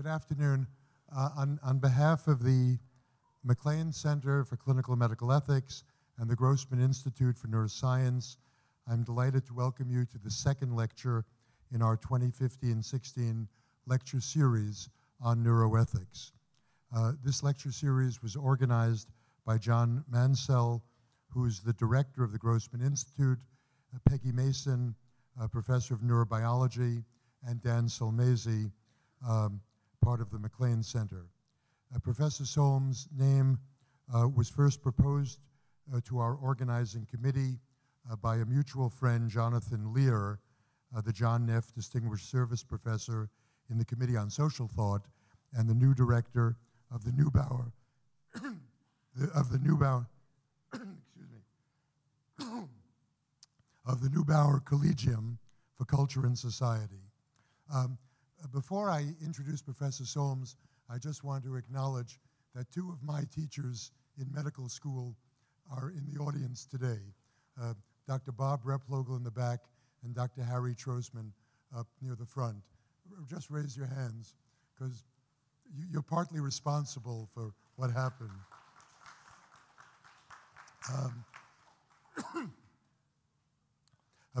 Good afternoon. On behalf of the McLean Center for Clinical Medical Ethics and the Grossman Institute for Neuroscience, I'm delighted to welcome you to the second lecture in our 2015-16 lecture series on neuroethics. This lecture series was organized by John Mansell, who is the director of the Grossman Institute, Peggy Mason, a professor of neurobiology, and Dan Sulmasy, part of the McLean Center. Professor Solms' name was first proposed to our organizing committee by a mutual friend, Jonathan Lear, the John Neff Distinguished Service Professor in the Committee on Social Thought and the new director of the Neubauer, of the Neubauer Collegium for Culture and Society. Before I introduce Professor Solms, I just want to acknowledge that two of my teachers in medical school are in the audience today, Dr. Bob Replogle in the back and Dr. Harry Trosman up near the front. Just raise your hands, because you're partly responsible for what happened.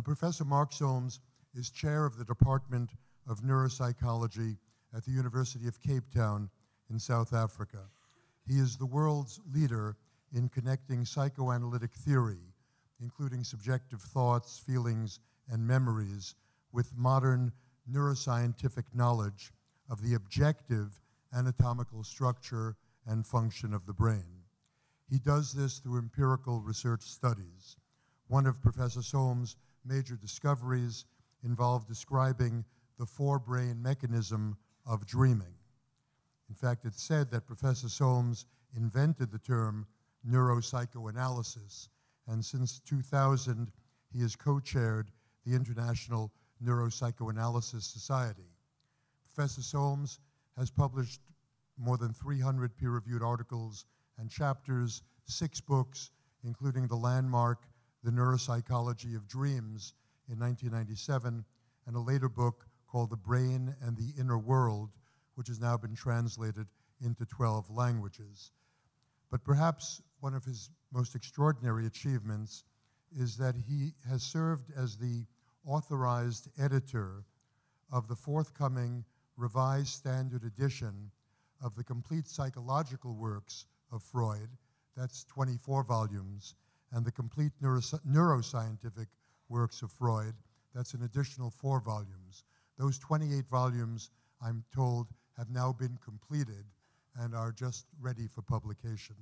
Professor Mark Solms is chair of the Department of Neuropsychology at the University of Cape Town in South Africa. He is the world's leader in connecting psychoanalytic theory, including subjective thoughts, feelings, and memories, with modern neuroscientific knowledge of the objective anatomical structure and function of the brain. He does this through empirical research studies. One of Professor Solms' major discoveries involved describing the forebrain mechanism of dreaming. In fact, it's said that Professor Solms invented the term neuropsychoanalysis, and since 2000, he has co-chaired the International Neuropsychoanalysis Society. Professor Solms has published more than 300 peer-reviewed articles and chapters, 6 books, including the landmark The Neuropsychology of Dreams in 1997, and a later book called The Brain and the Inner World, which has now been translated into 12 languages. But perhaps one of his most extraordinary achievements is that he has served as the authorized editor of the forthcoming revised standard edition of the complete psychological works of Freud, that's 24 volumes, and the complete neuroscientific works of Freud, that's an additional 4 volumes. Those 28 volumes, I'm told, have now been completed and are just ready for publication.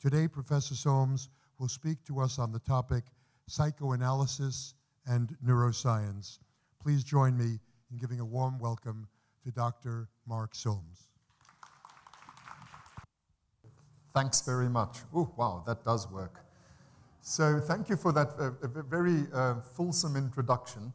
Today, Professor Solms will speak to us on the topic psychoanalysis and neuroscience. Please join me in giving a warm welcome to Dr. Mark Solms. Thanks very much. Oh, wow, that does work. So thank you for that very fulsome introduction.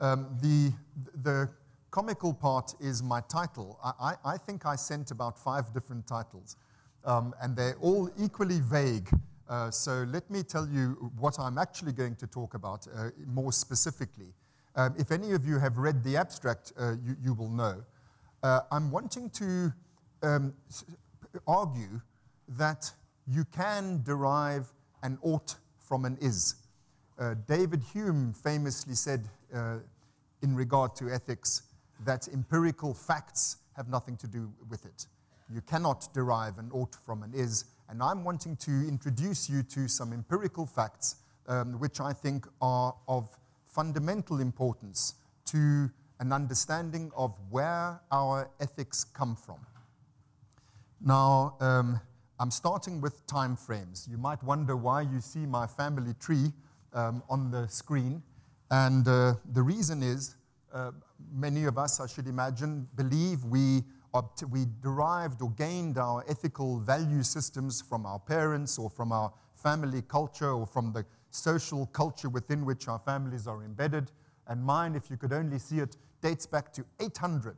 The comical part is my title. I think I sent about 5 different titles, and they're all equally vague. So let me tell you what I'm actually going to talk about more specifically. If any of you have read the abstract, you will know. I'm wanting to argue that you can derive an ought from an is. David Hume famously said, in regard to ethics, that empirical facts have nothing to do with it. You cannot derive an ought from an is, and I'm wanting to introduce you to some empirical facts which I think are of fundamental importance to an understanding of where our ethics come from. Now, I'm starting with time frames. You might wonder why you see my family tree on the screen. And the reason is, many of us, I should imagine, believe we derived or gained our ethical value systems from our parents or from our family culture or from the social culture within which our families are embedded. And mine, if you could only see it, dates back to 800.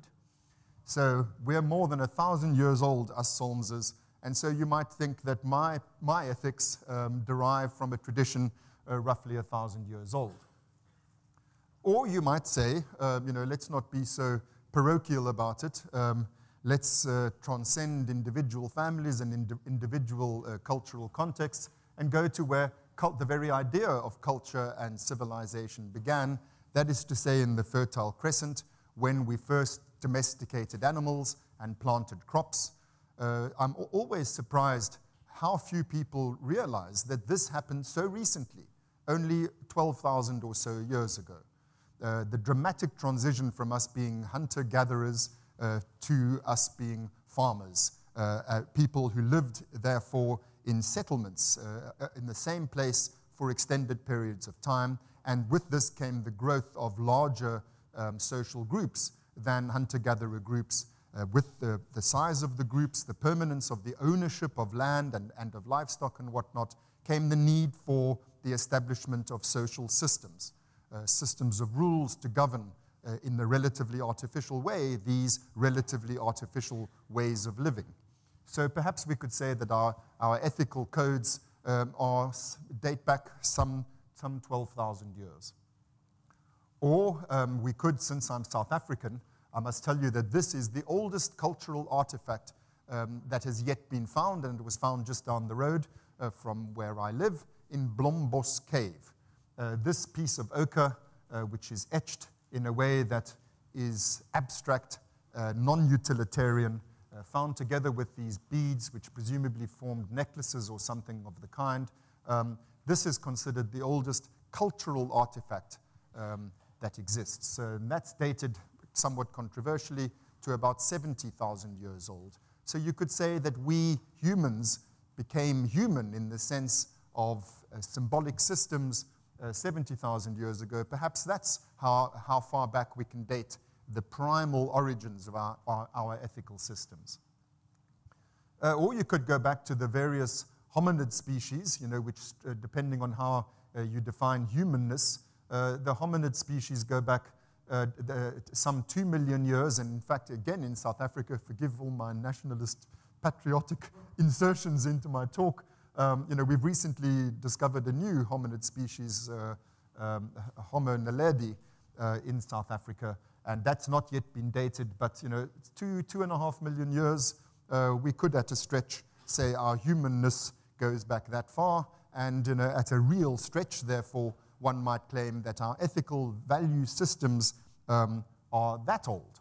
So we're more than 1,000 years old, us Solmses. And so you might think that my ethics derive from a tradition roughly 1,000 years old. Or you might say, you know, let's not be so parochial about it. let's transcend individual families and individual cultural contexts and go to where the very idea of culture and civilization began, that is to say in the Fertile Crescent, when we first domesticated animals and planted crops. I'm always surprised how few people realize that this happened so recently, only 12,000 or so years ago. The dramatic transition from us being hunter-gatherers to us being farmers, people who lived, therefore, in settlements in the same place for extended periods of time. And with this came the growth of larger social groups than hunter-gatherer groups. With the size of the groups, the permanence of the ownership of land and of livestock and whatnot, came the need for the establishment of social systems, systems of rules to govern in the relatively artificial way, these relatively artificial ways of living. So perhaps we could say that our ethical codes date back some 12,000 years. Or we could, since I'm South African, I must tell you that this is the oldest cultural artifact that has yet been found, and it was found just down the road from where I live, in Blombos Cave. This piece of ochre, which is etched in a way that is abstract, non-utilitarian, found together with these beads, which presumably formed necklaces or something of the kind. This is considered the oldest cultural artifact that exists. And that's dated somewhat controversially to about 70,000 years old. So you could say that we humans became human in the sense of symbolic systems 70,000 years ago. Perhaps that's how far back we can date the primal origins of our ethical systems. Or you could go back to the various hominid species, you know, which depending on how you define humanness, the hominid species go back some 2 million years. And in fact, again, in South Africa, forgive all my nationalist patriotic insertions into my talk, you know, we've recently discovered a new hominid species, Homo naledi, in South Africa. And that's not yet been dated, but you know, 2.5 million years, we could at a stretch say our humanness goes back that far. And you know, at a real stretch, therefore, one might claim that our ethical value systems are that old.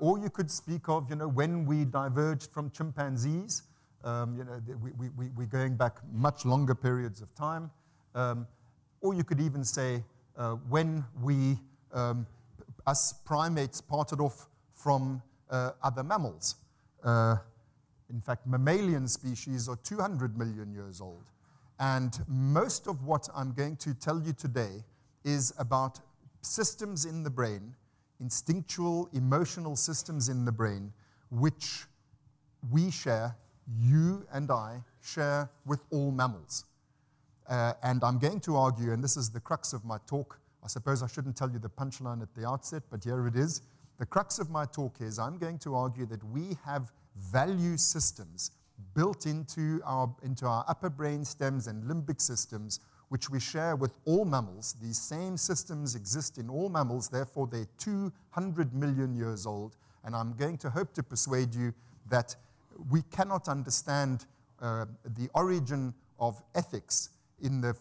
Or you could speak of, you know, when we diverged from chimpanzees, you know, we're going back much longer periods of time. Or you could even say when we, us primates, parted off from other mammals. In fact, mammalian species are 200 million years old. And most of what I'm going to tell you today is about systems in the brain, instinctual, emotional systems in the brain, which we share, you and I share with all mammals. And I'm going to argue, and this is the crux of my talk, I suppose I shouldn't tell you the punchline at the outset, but here it is. The crux of my talk is I'm going to argue that we have value systems built into our upper brain stems and limbic systems, which we share with all mammals. These same systems exist in all mammals, therefore they're 200 million years old. And I'm going to hope to persuade you that we cannot understand the origin of ethics in the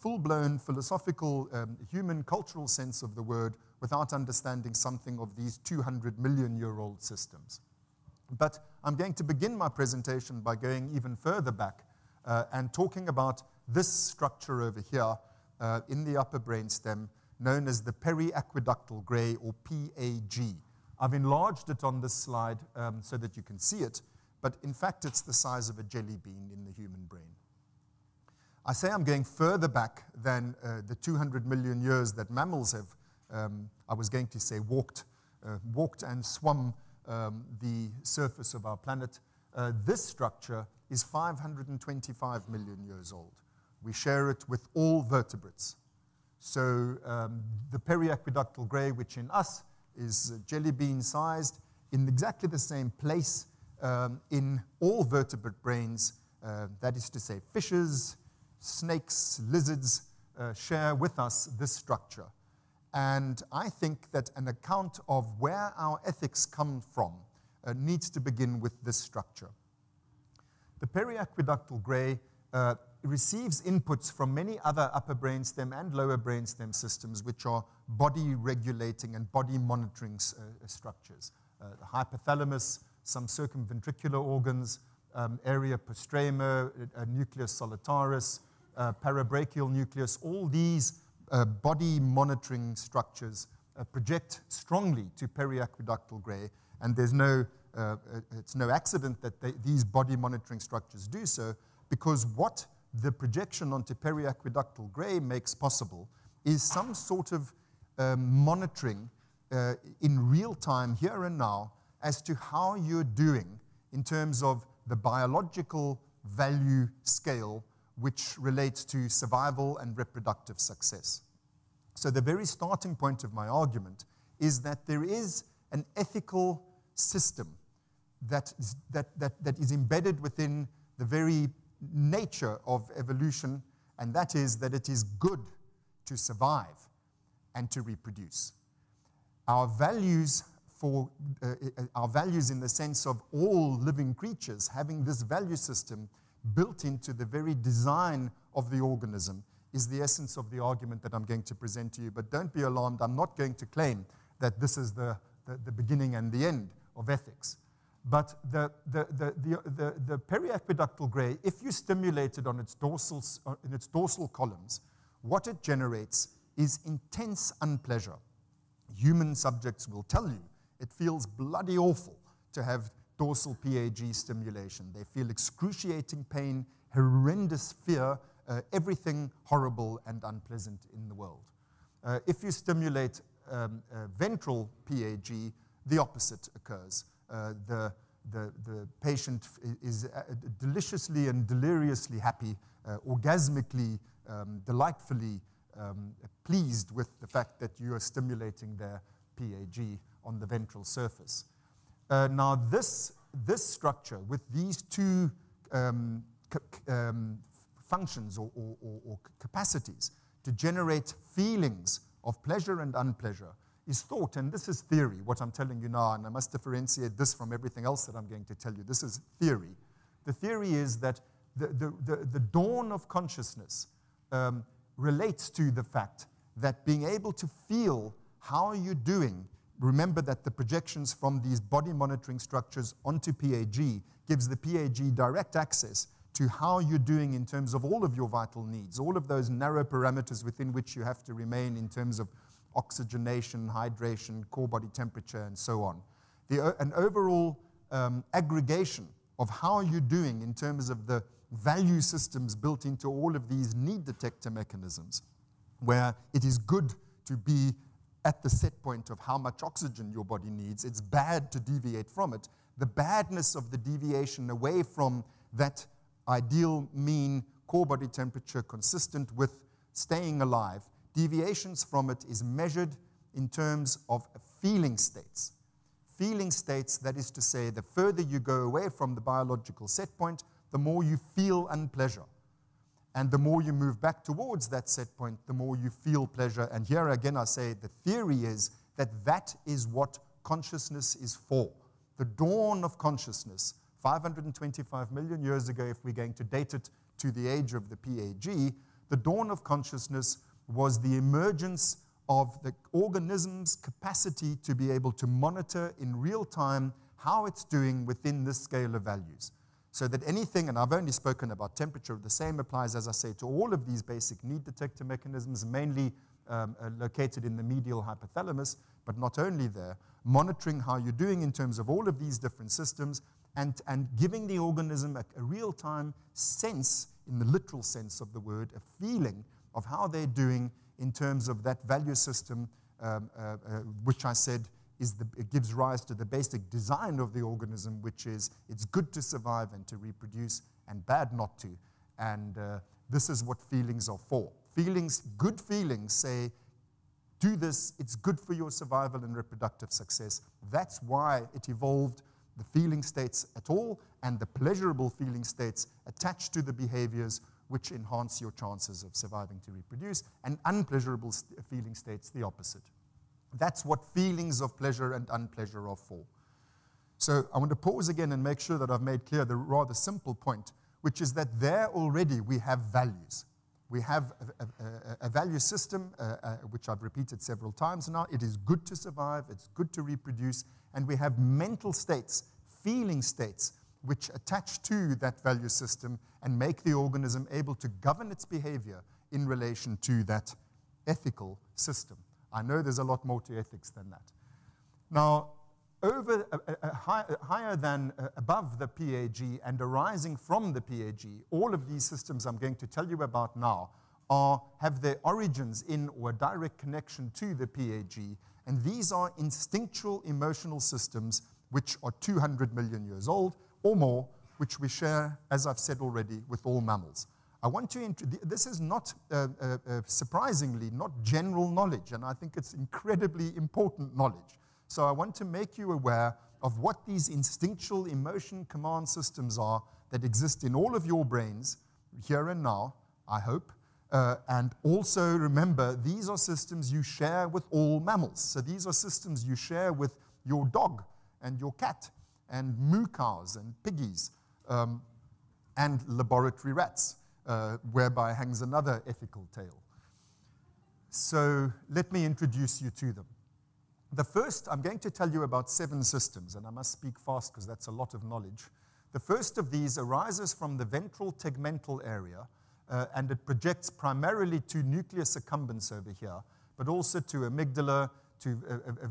full-blown philosophical human cultural sense of the word without understanding something of these 200 million-year-old systems. But I'm going to begin my presentation by going even further back and talking about this structure over here in the upper brainstem known as the periaqueductal gray, or PAG. I've enlarged it on this slide so that you can see it, but in fact it's the size of a jelly bean in the human brain. I say I'm going further back than the 200 million years that mammals have, I was going to say walked and swum the surface of our planet. This structure is 525 million years old. We share it with all vertebrates. So the periaqueductal gray, which in us is jelly bean sized, in exactly the same place in all vertebrate brains, that is to say fishes, snakes, lizards, share with us this structure. And I think that an account of where our ethics come from needs to begin with this structure. The periaqueductal gray receives inputs from many other upper brainstem and lower brainstem systems, which are body regulating and body monitoring structures. The hypothalamus, some circumventricular organs, area postrema, nucleus solitaris, parabrachial nucleus, all these body monitoring structures project strongly to periaqueductal gray, and there's no, it's no accident that these body monitoring structures do so, because what the projection onto periaqueductal gray makes possible is some sort of monitoring in real time, here and now, as to how you're doing in terms of the biological value scale which relates to survival and reproductive success. So the very starting point of my argument is that there is an ethical system that is embedded within the very nature of evolution, and that is that it is good to survive and to reproduce. Our values in the sense of all living creatures having this value system built into the very design of the organism is the essence of the argument that I'm going to present to you. But don't be alarmed, I'm not going to claim that this is the beginning and the end of ethics. But the periaqueductal gray, if you stimulate it on its dorsal, columns, what it generates is intense unpleasure. Human subjects will tell you it feels bloody awful to have dorsal PAG stimulation. They feel excruciating pain, horrendous fear, everything horrible and unpleasant in the world. If you stimulate ventral PAG, the opposite occurs. The patient is deliciously and deliriously happy, orgasmically, delightfully pleased with the fact that you are stimulating their PAG on the ventral surface. Now, this structure with these two functions or capacities to generate feelings of pleasure and unpleasure is thought, and this is theory, what I'm telling you now, and I must differentiate this from everything else that I'm going to tell you. This is theory. The theory is that the dawn of consciousness relates to the fact that being able to feel how you're doing. Remember that the projections from these body monitoring structures onto PAG gives the PAG direct access to how you're doing in terms of all of your vital needs, all of those narrow parameters within which you have to remain in terms of oxygenation, hydration, core body temperature, and so on. An overall aggregation of how you're doing in terms of the value systems built into all of these need detector mechanisms, where it is good to be at the set point of how much oxygen your body needs. It's bad to deviate from it. The badness of the deviation away from that ideal mean core body temperature consistent with staying alive, deviations from it is measured in terms of feeling states. Feeling states, that is to say, the further you go away from the biological set point, the more you feel unpleasure. And the more you move back towards that set point, the more you feel pleasure. And here again, I say the theory is that that is what consciousness is for. The dawn of consciousness, 525 million years ago, if we're going to date it to the age of the PAG, the dawn of consciousness was the emergence of the organism's capacity to be able to monitor in real time how it's doing within this scale of values. So that anything, and I've only spoken about temperature, the same applies, as I say, to all of these basic need detector mechanisms, mainly located in the medial hypothalamus, but not only there, monitoring how you're doing in terms of all of these different systems and giving the organism a real-time sense, in the literal sense of the word, a feeling of how they're doing in terms of that value system, which I said, it gives rise to the basic design of the organism, which is it's good to survive and to reproduce and bad not to. And this is what feelings are for. Feelings, good feelings say, do this, it's good for your survival and reproductive success. That's why it evolved the feeling states at all and the pleasurable feeling states attached to the behaviors which enhance your chances of surviving to reproduce, and unpleasurable feeling states the opposite. That's what feelings of pleasure and unpleasure are for. So I want to pause again and make sure that I've made clear the rather simple point, which is that there already we have values. We have a value system, which I've repeated several times now. It is good to survive, it's good to reproduce, and we have mental states, feeling states, which attach to that value system and make the organism able to govern its behavior in relation to that ethical system. I know there's a lot more to ethics than that. Now, over higher than above the PAG and arising from the PAG, all of these systems I'm going to tell you about now have their origins in or a direct connection to the PAG, and these are instinctual emotional systems which are 200 million years old or more, which we share, as I've said already, with all mammals. I want to, this is not, surprisingly, not general knowledge, and I think it's incredibly important knowledge. So I want to make you aware of what these instinctual emotion command systems are that exist in all of your brains, here and now, I hope. And also remember, these are systems you share with all mammals. So these are systems you share with your dog and your cat and moo cows and piggies and laboratory rats. Whereby hangs another ethical tale. So let me introduce you to them. The first, I'm going to tell you about 7 systems, and I must speak fast because that's a lot of knowledge. The first of these arises from the ventral tegmental area, and it projects primarily to nucleus accumbens over here, but also to amygdala, to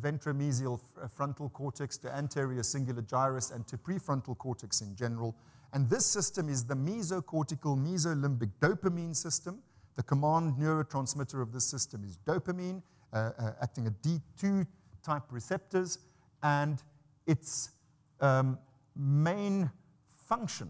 ventromedial frontal cortex, to anterior cingulate gyrus, and to prefrontal cortex in general. And this system is the mesocortical mesolimbic dopamine system. The command neurotransmitter of this system is dopamine, acting at D2 type receptors. And its main function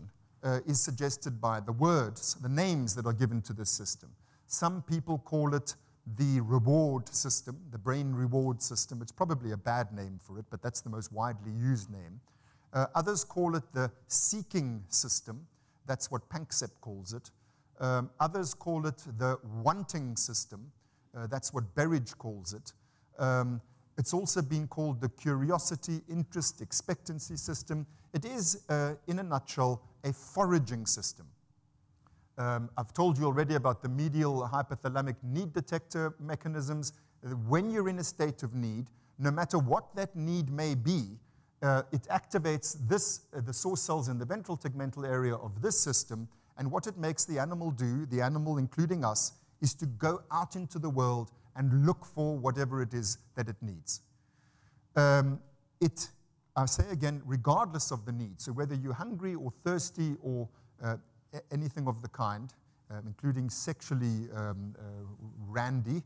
is suggested by the words, the names that are given to this system. Some people call it the reward system, the brain reward system. It's probably a bad name for it, but that's the most widely used name. Others call it the seeking system. That's what Panksepp calls it. Others call it the wanting system. That's what Berridge calls it. It's also been called the curiosity, interest, expectancy system. It is, in a nutshell, a foraging system. I've told you already about the medial hypothalamic need detector mechanisms. When you're in a state of need, no matter what that need may be, it activates this, the source cells in the ventral tegmental area of this system, and what it makes the animal do, the animal including us, is to go out into the world and look for whatever it is that it needs. I say again, regardless of the need, so whether you're hungry or thirsty or anything of the kind, including sexually randy,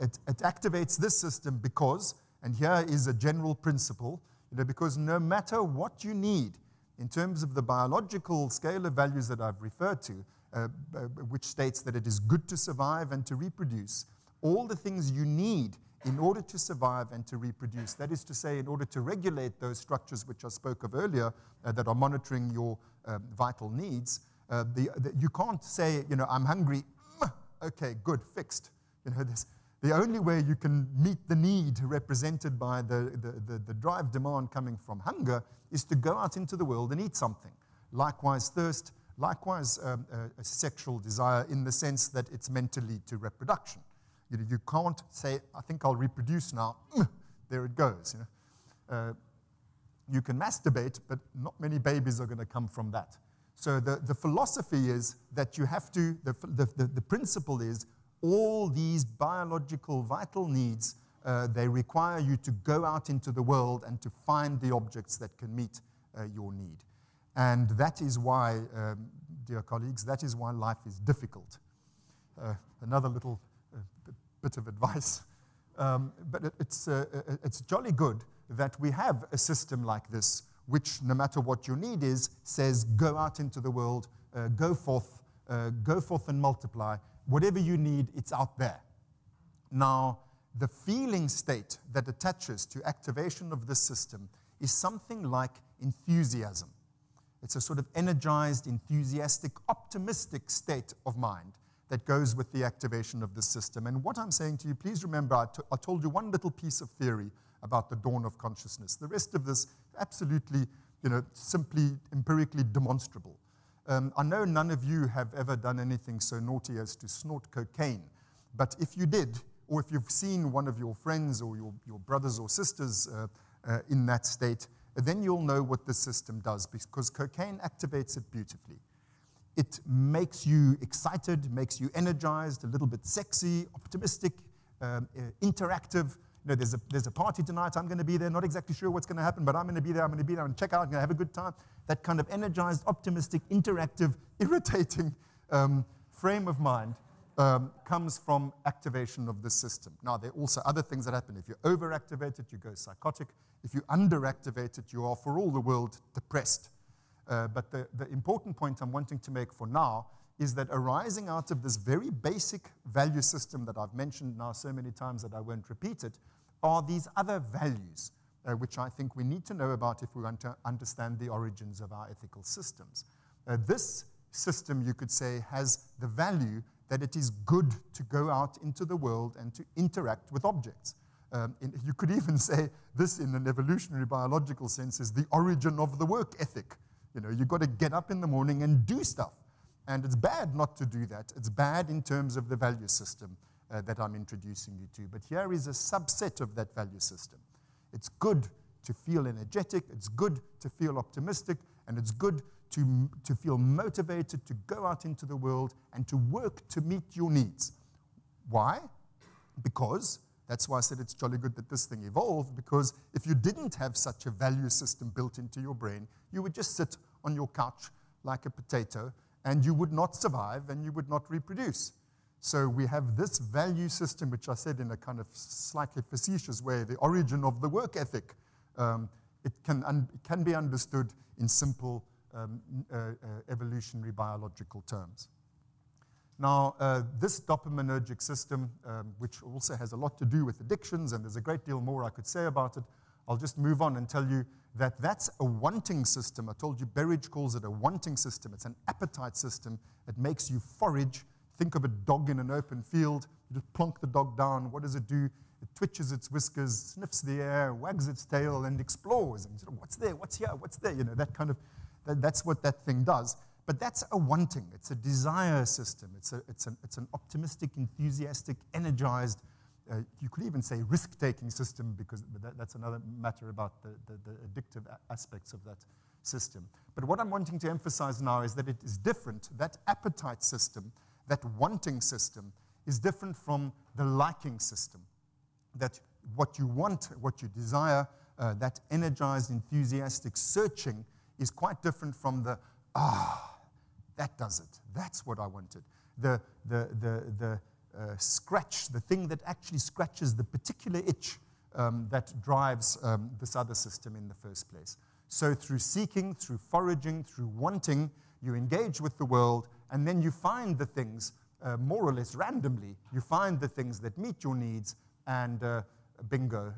it activates this system because, and here is a general principle, because no matter what you need in terms of the biological scale of values that I've referred to, which states that it is good to survive and to reproduce, all the things you need in order to survive and to reproduce, that is to say, in order to regulate those structures which I spoke of earlier that are monitoring your vital needs, you can't say, I'm hungry, okay, good, fixed. The only way you can meet the need represented by the drive demand coming from hunger is to go out into the world and eat something. Likewise thirst, likewise a sexual desire in the sense that it's meant to lead to reproduction. You can't say, I think I'll reproduce now, there it goes. You can masturbate, but not many babies are going to come from that. So the philosophy is that you have to, the principle is, all these biological vital needs, they require you to go out into the world and to find the objects that can meet your need. And that is why, dear colleagues, that is why life is difficult. Another little bit of advice. But it's jolly good that we have a system like this, which no matter what your need is, says go out into the world, go forth and multiply. Whatever you need, it's out there. Now, the feeling state that attaches to activation of this system is something like enthusiasm. It's a sort of energized, enthusiastic, optimistic state of mind that goes with the activation of this system. And what I'm saying to you, please remember, I told you one little piece of theory about the dawn of consciousness. The rest of this, absolutely, simply empirically demonstrable. I know none of you have ever done anything so naughty as to snort cocaine, but if you did, or if you've seen one of your friends or your brothers or sisters in that state, then you'll know what the system does, because cocaine activates it beautifully. It makes you excited, makes you energized, a little bit sexy, optimistic, interactive. There's a party tonight, I'm going to be there, not exactly sure what's going to happen, but I'm going to be there, and check out, I'm going to have a good time. That kind of energized, optimistic, interactive, irritating frame of mind comes from activation of this system. Now, there are also other things that happen. If you overactivate it, you go psychotic. If you underactivate it, you are, for all the world, depressed. But the important point I'm wanting to make for now is that arising out of this very basic value system that I've mentioned now so many times that I won't repeat it, are these other values, which I think we need to know about if we want to understand the origins of our ethical systems. This system, you could say, has the value that it is good to go out into the world and to interact with objects. You could even say this, in an evolutionary biological sense, is the origin of the work ethic. You've got to get up in the morning and do stuff. And it's bad not to do that. It's bad in terms of the value system that I'm introducing you to. But here is a subset of that value system. It's good to feel energetic. It's good to feel optimistic. And it's good to feel motivated to go out into the world and to work to meet your needs. Why? Because, that's why I said it's jolly good that this thing evolved, because if you didn't have such a value system built into your brain, you would just sit on your couch like a potato, and you would not survive, and you would not reproduce. So we have this value system, which I said in a kind of slightly facetious way, the origin of the work ethic. It can be understood in simple evolutionary biological terms. Now, this dopaminergic system, which also has a lot to do with addictions, and there's a great deal more I could say about it, I'll just move on and tell you that that's a wanting system. I told you Berridge calls it a wanting system. It's an appetite system. It makes you forage. Think of a dog in an open field. You just plonk the dog down. What does it do? It twitches its whiskers, sniffs the air, wags its tail, and explores. And sort of, what's there? What's here? What's there? That kind of, that's what that thing does. But that's a wanting. It's a desire system. It's an optimistic, enthusiastic, energized, you could even say risk-taking system, because that's another matter about the addictive aspects of that system. But what I'm wanting to emphasize now is that it is different. That appetite system, that wanting system, is different from the liking system. That what you want, what you desire, that energized, enthusiastic searching is quite different from the, that does it. That's what I wanted. The scratch, the thing that actually scratches the particular itch that drives this other system in the first place. So through seeking, through foraging, through wanting, you engage with the world, and then you find the things, more or less randomly, you find the things that meet your needs, and bingo,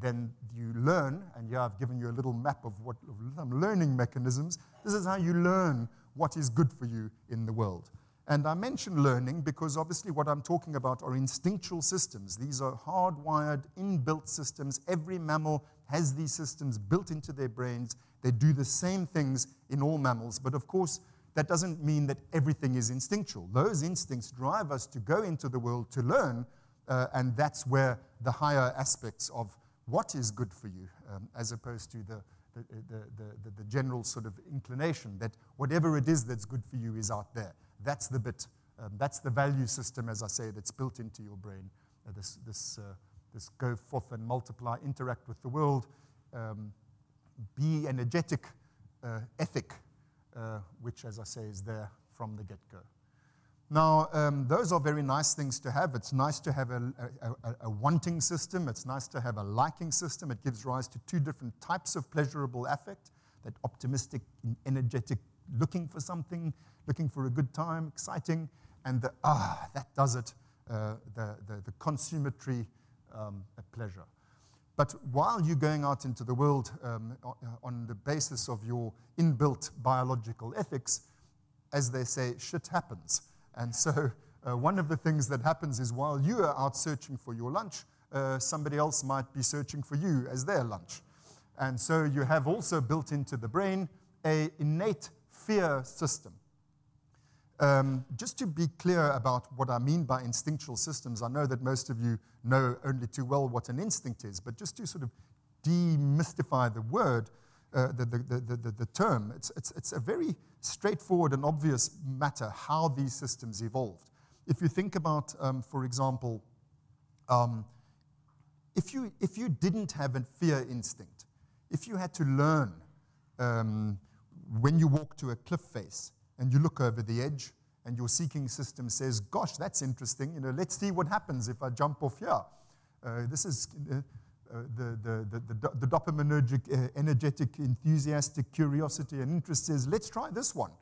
then you learn, and here I've given you a little map of what some learning mechanisms. This is how you learn what is good for you in the world. And I mention learning because obviously what I'm talking about are instinctual systems. These are hardwired, inbuilt systems. Every mammal has these systems built into their brains. They do the same things in all mammals. But of course, that doesn't mean that everything is instinctual. Those instincts drive us to go into the world to learn, and that's where the higher aspects of what is good for you, as opposed to the general sort of inclination that whatever it is that's good for you is out there. That's the bit. That's the value system, as I say, that's built into your brain. This go forth and multiply, interact with the world, be energetic ethic, which, as I say, is there from the get-go. Now, those are very nice things to have. It's nice to have a wanting system. It's nice to have a liking system. It gives rise to two different types of pleasurable affect, that optimistic, energetic, looking for something, looking for a good time, exciting, and the, that does it, the consummatory pleasure. But while you're going out into the world on the basis of your inbuilt biological ethics, as they say, shit happens. And so one of the things that happens is while you are out searching for your lunch, somebody else might be searching for you as their lunch. And so you have also built into the brain an innate fear system. Just to be clear about what I mean by instinctual systems, I know that most of you know only too well what an instinct is, but just to sort of demystify the word, the term, it's a very straightforward and obvious matter how these systems evolved. If you think about, for example, if you didn't have a fear instinct, if you had to learn when you walk to a cliff face, and you look over the edge, and your seeking system says, gosh, that's interesting. You know, let's see what happens if I jump off here. This is the dopaminergic, energetic, enthusiastic curiosity and interest says, let's try this one.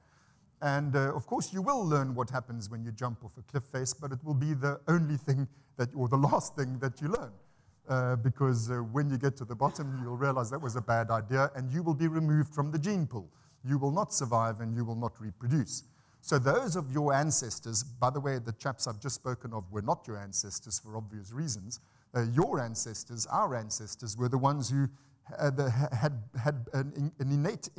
And of course, you will learn what happens when you jump off a cliff face, but it will be the only thing that, or the last thing that you learn. Because when you get to the bottom, you'll realize that was a bad idea, and you will be removed from the gene pool. You will not survive and you will not reproduce. So those of your ancestors, by the way, the chaps I've just spoken of were not your ancestors for obvious reasons. Your ancestors, our ancestors, were the ones who had an innate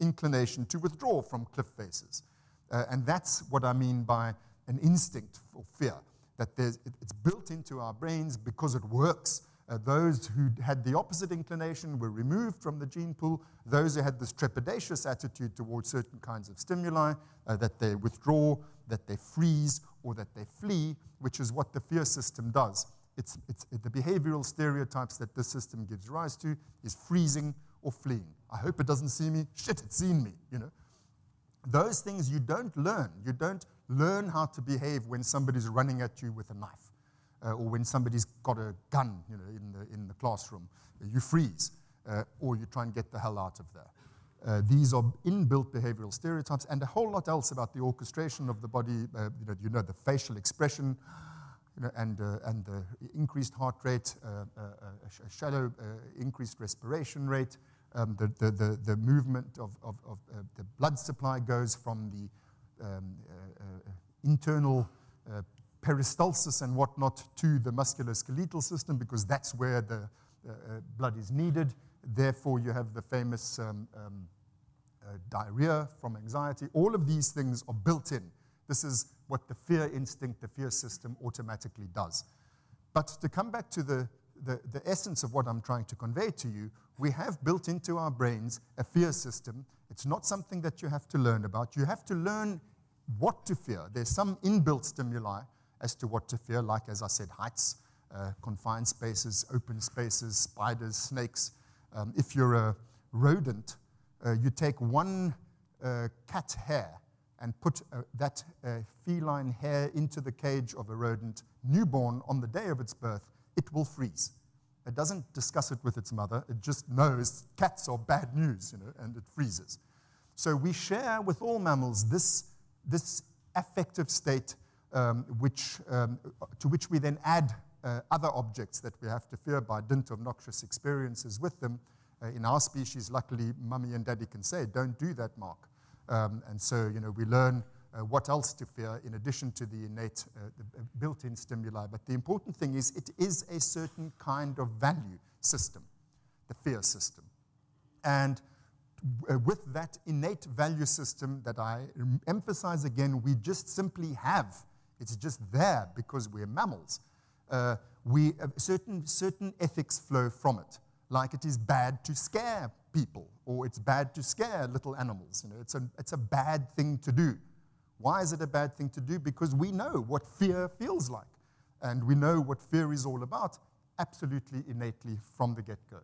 inclination to withdraw from cliff faces. And that's what I mean by an instinct for fear, that it's built into our brains because it works. Those who had the opposite inclination were removed from the gene pool. Those who had this trepidatious attitude towards certain kinds of stimuli, that they withdraw, that they freeze, or that they flee, which is what the fear system does. It's the behavioral stereotypes that this system gives rise to is freezing or fleeing. I hope it doesn't see me. Shit, it's seen me, you know. Those things you don't learn. You don't learn how to behave when somebody's running at you with a knife. Or when somebody's got a gun, you know, in the classroom, you freeze, or you try and get the hell out of there. These are inbuilt behavioral stereotypes, and a whole lot else about the orchestration of the body. You know the facial expression, you know, and the increased heart rate, increased respiration rate, the movement of the blood supply goes from the internal peristalsis and whatnot to the musculoskeletal system because that's where the blood is needed. Therefore, you have the famous diarrhea from anxiety. All of these things are built in. This is what the fear instinct, the fear system automatically does. But to come back to the essence of what I'm trying to convey to you, we have built into our brains a fear system. It's not something that you have to learn about. You have to learn what to fear. There's some inbuilt stimuli as to what to fear, like, as I said, heights, confined spaces, open spaces, spiders, snakes. If you're a rodent, you take one cat hair and put that feline hair into the cage of a rodent, newborn, on the day of its birth, it will freeze. It doesn't discuss it with its mother. It just knows cats are bad news, you know, and it freezes. So we share with all mammals this affective state to which we then add other objects that we have to fear by dint of noxious experiences with them. In our species, luckily, mummy and daddy can say, don't do that, Mark. And so, you know, we learn what else to fear in addition to the innate built-in stimuli. But the important thing is it is a certain kind of value system, the fear system. And with that innate value system that I emphasize again, we just simply have. It's just there because we're mammals. Certain ethics flow from it, like it is bad to scare people, or it's bad to scare little animals. You know, it's a bad thing to do. Why is it a bad thing to do? Because we know what fear feels like, and we know what fear is all about absolutely innately from the get-go.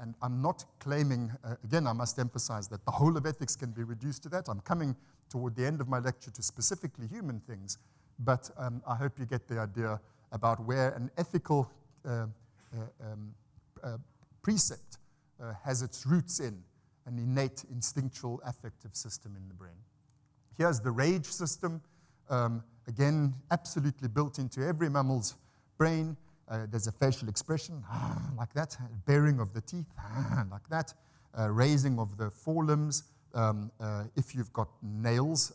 And I'm not claiming, again, I must emphasize that the whole of ethics can be reduced to that. I'm coming toward the end of my lecture to specifically human things, but I hope you get the idea about where an ethical precept has its roots in an innate instinctual affective system in the brain. Here's the rage system, again, absolutely built into every mammal's brain. There's a facial expression, like that, baring of the teeth, like that, raising of the forelimbs. If you've got nails,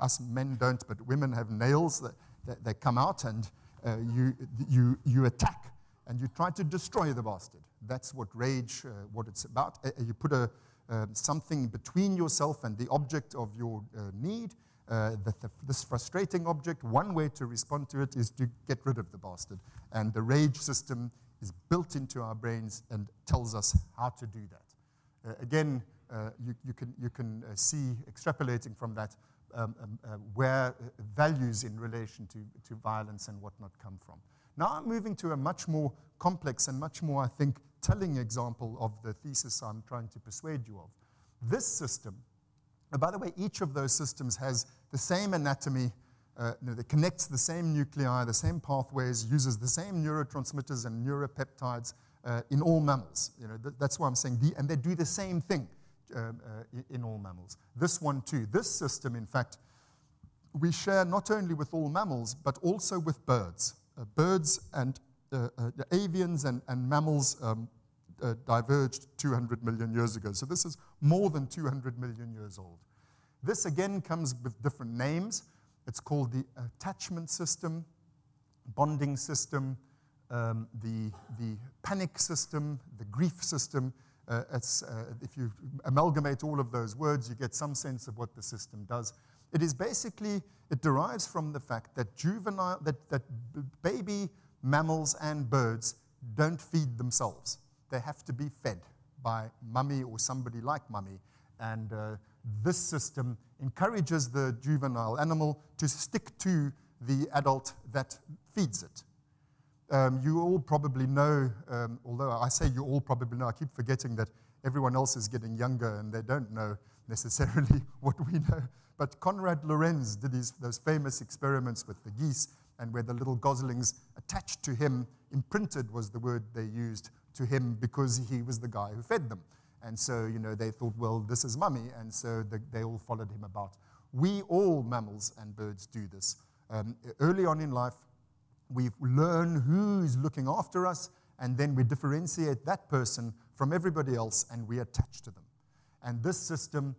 us men don't, but women have nails that come out, and you attack, and you try to destroy the bastard. That's what rage, what it's about. You put a, something between yourself and the object of your need, this frustrating object. One way to respond to it is to get rid of the bastard. And the rage system is built into our brains and tells us how to do that. Again, you can see, extrapolating from that, where values in relation to violence and whatnot come from. Now I'm moving to a much more complex and much more, I think, telling example of the thesis I'm trying to persuade you of. This system, and by the way, each of those systems has the same anatomy, that connects the same nuclei, the same pathways, uses the same neurotransmitters and neuropeptides in all mammals. You know, that's why I'm saying, and they do the same thing in all mammals. This one too. This system, in fact, we share not only with all mammals, but also with birds. Birds and the avians and mammals diverged 200 million years ago. So this is more than 200 million years old. This again comes with different names. It's called the attachment system, bonding system, the panic system, the grief system. If you amalgamate all of those words, you get some sense of what the system does. It is basically, it derives from the fact that baby mammals and birds don't feed themselves. They have to be fed by mummy or somebody like mummy. And this system encourages the juvenile animal to stick to the adult that feeds it. You all probably know, although I say you all probably know, I keep forgetting that everyone else is getting younger and they don't know necessarily what we know. But Konrad Lorenz did those famous experiments with the geese, and where the little goslings attached to him, imprinted was the word they used, to him, because he was the guy who fed them. And so, you know, they thought, well, this is mummy, and so they all followed him about. We all, mammals and birds, do this. Early on in life, we learn who's looking after us, and then we differentiate that person from everybody else, and we attach to them. And this system,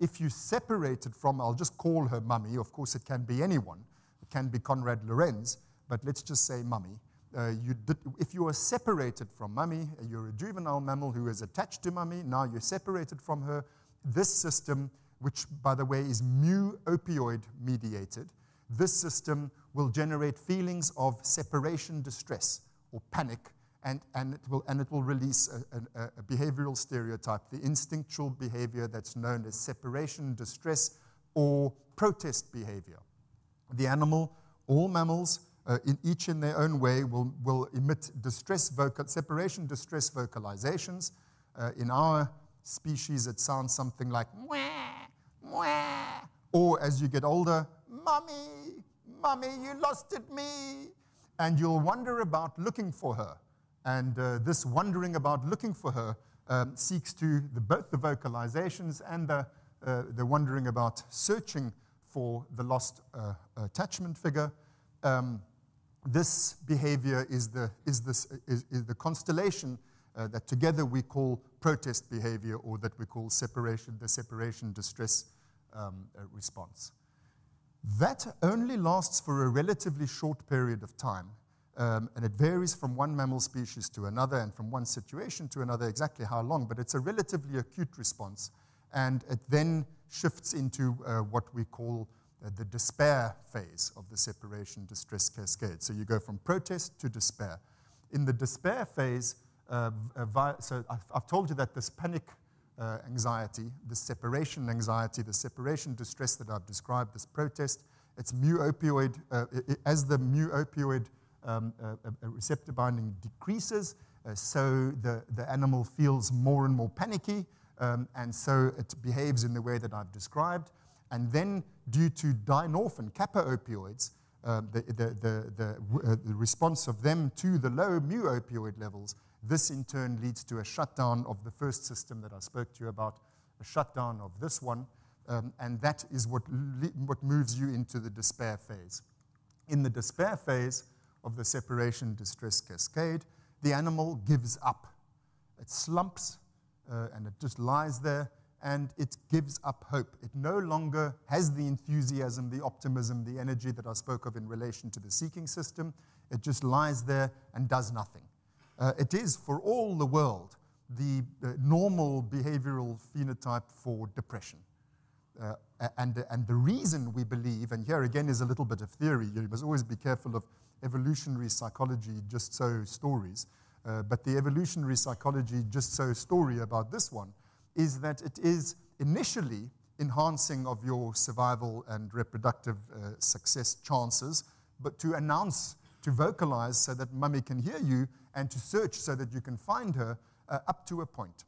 if you separate it from, I'll just call her mummy, of course it can be anyone, it can be Konrad Lorenz, but let's just say mummy. If you are separated from mummy, you're a juvenile mammal who is attached to mummy, now you're separated from her. This system, which, by the way, is mu opioid mediated, this system will generate feelings of separation distress or panic, and it will release a behavioral stereotype, the instinctual behavior that's known as separation distress or protest behavior. The animal, all mammals, each in their own way, will emit separation distress vocalizations. In our species, it sounds something like mwah, mwah, or as you get older, mummy, mummy, you lost at me. And you'll wander about looking for her. And this wandering about looking for her seeks to both the vocalizations and the wandering about searching for the lost attachment figure. This behavior is the constellation that together we call protest behavior, or that we call the separation distress response. That only lasts for a relatively short period of time, and it varies from one mammal species to another and from one situation to another exactly how long, but it's a relatively acute response, and it then shifts into what we call the despair phase of the separation distress cascade. So you go from protest to despair. In the despair phase, so I've told you that this panic anxiety, this separation anxiety, the separation distress that I've described, this protest, it's mu opioid, as the mu opioid receptor binding decreases, so the animal feels more and more panicky, and so it behaves in the way that I've described. And then, due to dynorphin, kappa opioids, the response of them to the low mu opioid levels, this in turn leads to a shutdown of the first system that I spoke to you about, a shutdown of this one, and that is what moves you into the despair phase. In the despair phase, of the separation distress cascade, the animal gives up. It slumps and it just lies there, and it gives up hope. It no longer has the enthusiasm, the optimism, the energy that I spoke of in relation to the seeking system. It just lies there and does nothing. It is, for all the world, the normal behavioral phenotype for depression. And the reason we believe, and here again is a little bit of theory, you must always be careful of evolutionary psychology just so stories, but the evolutionary psychology just so story about this one is that it is initially enhancing of your survival and reproductive success chances, but to announce, to vocalize so that mummy can hear you and to search so that you can find her up to a point.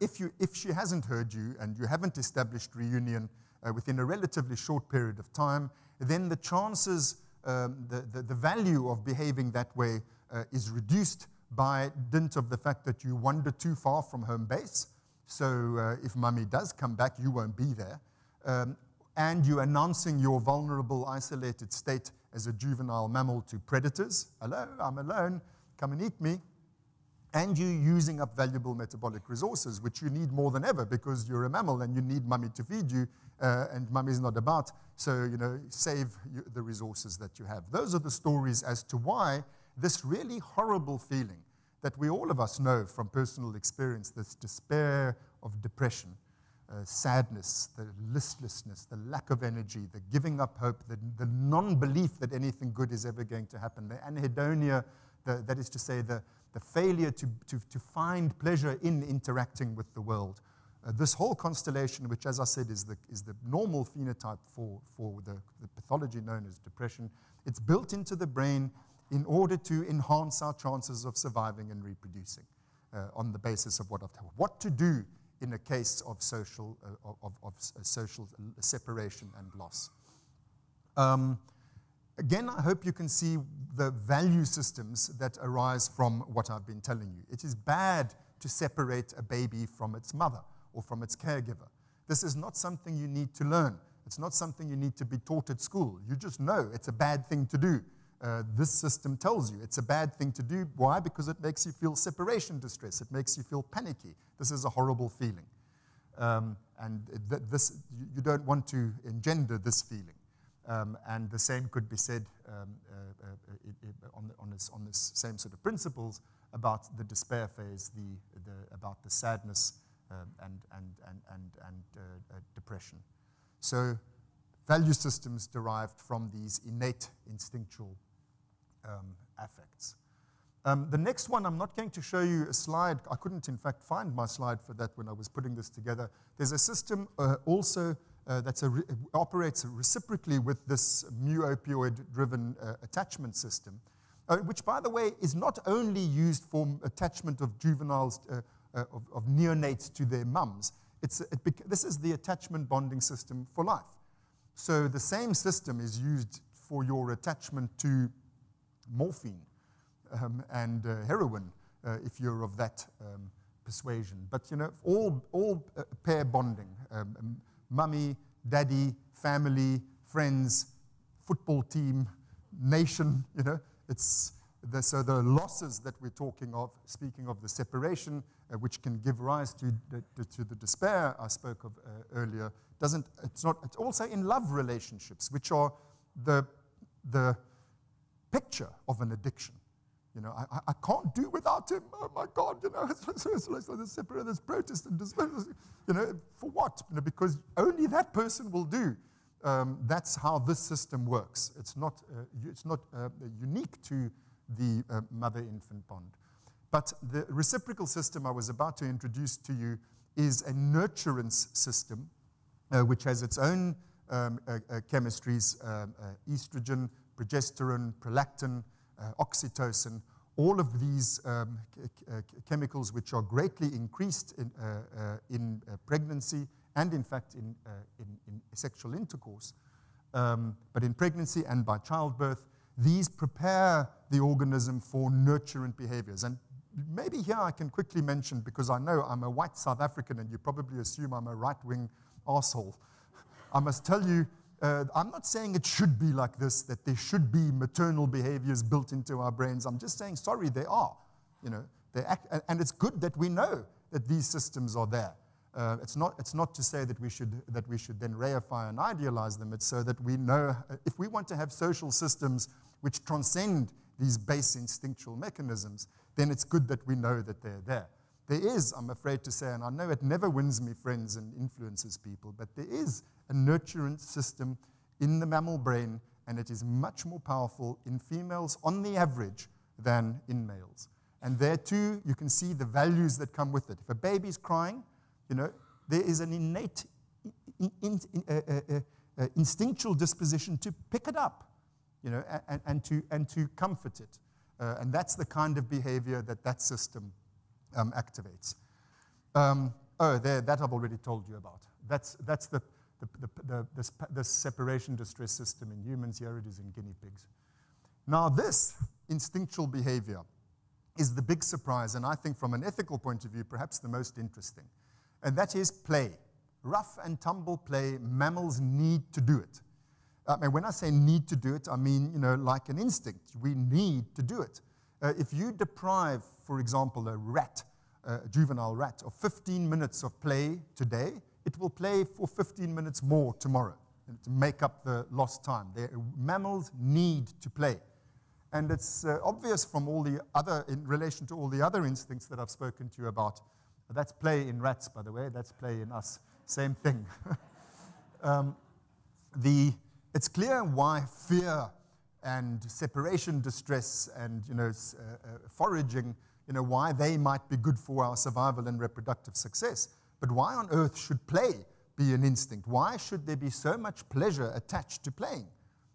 If she hasn't heard you and you haven't established reunion within a relatively short period of time, then the chances, the value of behaving that way is reduced by dint of the fact that you wander too far from home base. So if mummy does come back, you won't be there. And you're announcing your vulnerable, isolated state as a juvenile mammal to predators. Hello, I'm alone, come and eat me. And you're using up valuable metabolic resources, which you need more than ever because you're a mammal and you need mummy to feed you, and mummy's not about. So, you know, save the resources that you have. Those are the stories as to why this really horrible feeling that we all of us know from personal experience, this despair of depression, sadness, the listlessness, the lack of energy, the giving up hope, the non-belief that anything good is ever going to happen, the anhedonia, that is to say the failure to find pleasure in interacting with the world. This whole constellation, which as I said is the normal phenotype for the pathology known as depression, it's built into the brain in order to enhance our chances of surviving and reproducing on the basis of what to do in a case of social, social separation and loss. Again, I hope you can see the value systems that arise from what I've been telling you. It is bad to separate a baby from its mother or from its caregiver. This is not something you need to learn. It's not something you need to be taught at school. You just know it's a bad thing to do. This system tells you it's a bad thing to do. Why? Because it makes you feel separation distress. It makes you feel panicky. This is a horrible feeling. You don't want to engender this feeling. And the same could be said on this same sort of principles about the despair phase, about the sadness and depression. So value systems derived from these innate instinctual affects. The next one, I'm not going to show you a slide. I couldn't, in fact, find my slide for that when I was putting this together. There's a system also that operates reciprocally with this mu opioid-driven attachment system, which, by the way, is not only used for attachment of juveniles, of neonates to their mums. This is the attachment bonding system for life. So the same system is used for your attachment to morphine and heroin, if you're of that persuasion. But, you know, all pair bonding, mummy, daddy, family, friends, football team, nation, you know, so the losses that we're speaking of the separation, which can give rise to the despair I spoke of earlier, it's also in love relationships, which are the picture of an addiction. You know, I can't do without him. Oh my God, you know, this protest and despair, you know, for what? You know, because only that person will do. That's how this system works. It's not unique to the mother-infant bond. But the reciprocal system I was about to introduce to you is a nurturance system, which has its own chemistries, estrogen, progesterone, prolactin, oxytocin, all of these chemicals which are greatly increased in pregnancy and, in fact, in sexual intercourse, but in pregnancy and by childbirth. These prepare the organism for nurturant behaviors. And maybe here I can quickly mention, because I know I'm a white South African and you probably assume I'm a right-wing asshole. I must tell you I'm not saying it should be like this, that there should be maternal behaviors built into our brains. I'm just saying, sorry, they are. You know, they act, and it's good that we know that these systems are there. It's not to say that we should then reify and idealize them. It's so that we know, if we want to have social systems which transcend these base instinctual mechanisms, then it's good that we know that they're there. There is, I'm afraid to say, and I know it never wins me friends and influences people, but there is a nurturance system in the mammal brain, and it is much more powerful in females on the average than in males. And there too, you can see the values that come with it. If a baby's crying, you know, there is an innate instinctual disposition to pick it up, you know, and to comfort it. And that's the kind of behavior that that system activates. Oh, there, that I've already told you about. That's the separation distress system in humans. Here it is in guinea pigs. Now this instinctual behavior is the big surprise, and I think from an ethical point of view, perhaps the most interesting. And that is play. Rough and tumble play, mammals need to do it. I mean, when I say need to do it, I mean, you know, like an instinct. We need to do it. If you deprive, for example, a rat, a juvenile rat, of 15 minutes of play today, it will play for 15 minutes more tomorrow to make up the lost time. Mammals need to play. And it's obvious from all the other, in relation to all the other instincts that I've spoken to you about. That's play in rats, by the way. That's play in us. Same thing. It's clear why fear and separation distress and, you know, foraging, you know, why they might be good for our survival and reproductive success. But why on earth should play be an instinct? Why should there be so much pleasure attached to playing?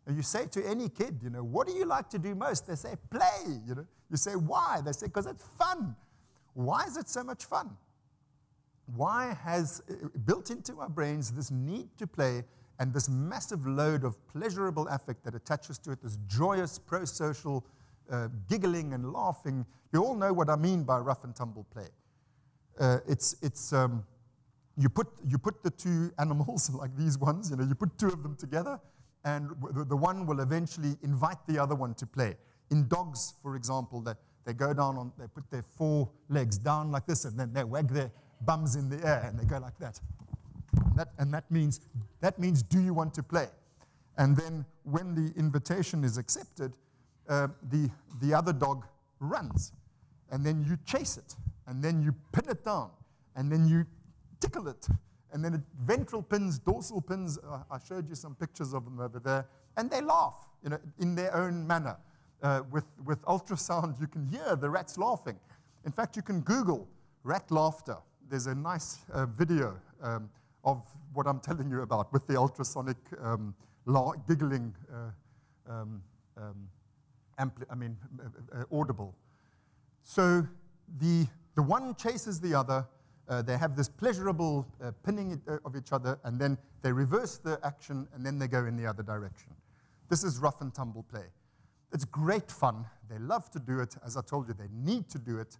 And you say to any kid, you know, what do you like to do most? They say, play. You know, you say, why? They say, because it's fun. Why is it so much fun? Why has built into our brains this need to play and this massive load of pleasurable affect that attaches to it, this joyous pro-social giggling and laughing? You all know what I mean by rough and tumble play. You put the two animals like these ones, you know, you put two of them together, and the one will eventually invite the other one to play. In dogs, for example, that they go down on, they put their four legs down like this, and then they wag their bums in the air, and they go like that. That means, do you want to play? And then when the invitation is accepted, the other dog runs, and then you chase it, and then you pin it down, and then you tickle it, and then it, ventral pins, dorsal pins. I showed you some pictures of them over there, and they laugh, you know, in their own manner. With ultrasound, you can hear the rats laughing. In fact, you can Google rat laughter. There's a nice video of what I'm telling you about with the ultrasonic giggling, audible. So the one chases the other. They have this pleasurable pinning of each other, and then they reverse the action, and then they go in the other direction. This is rough and tumble play. It's great fun. They love to do it. As I told you, they need to do it.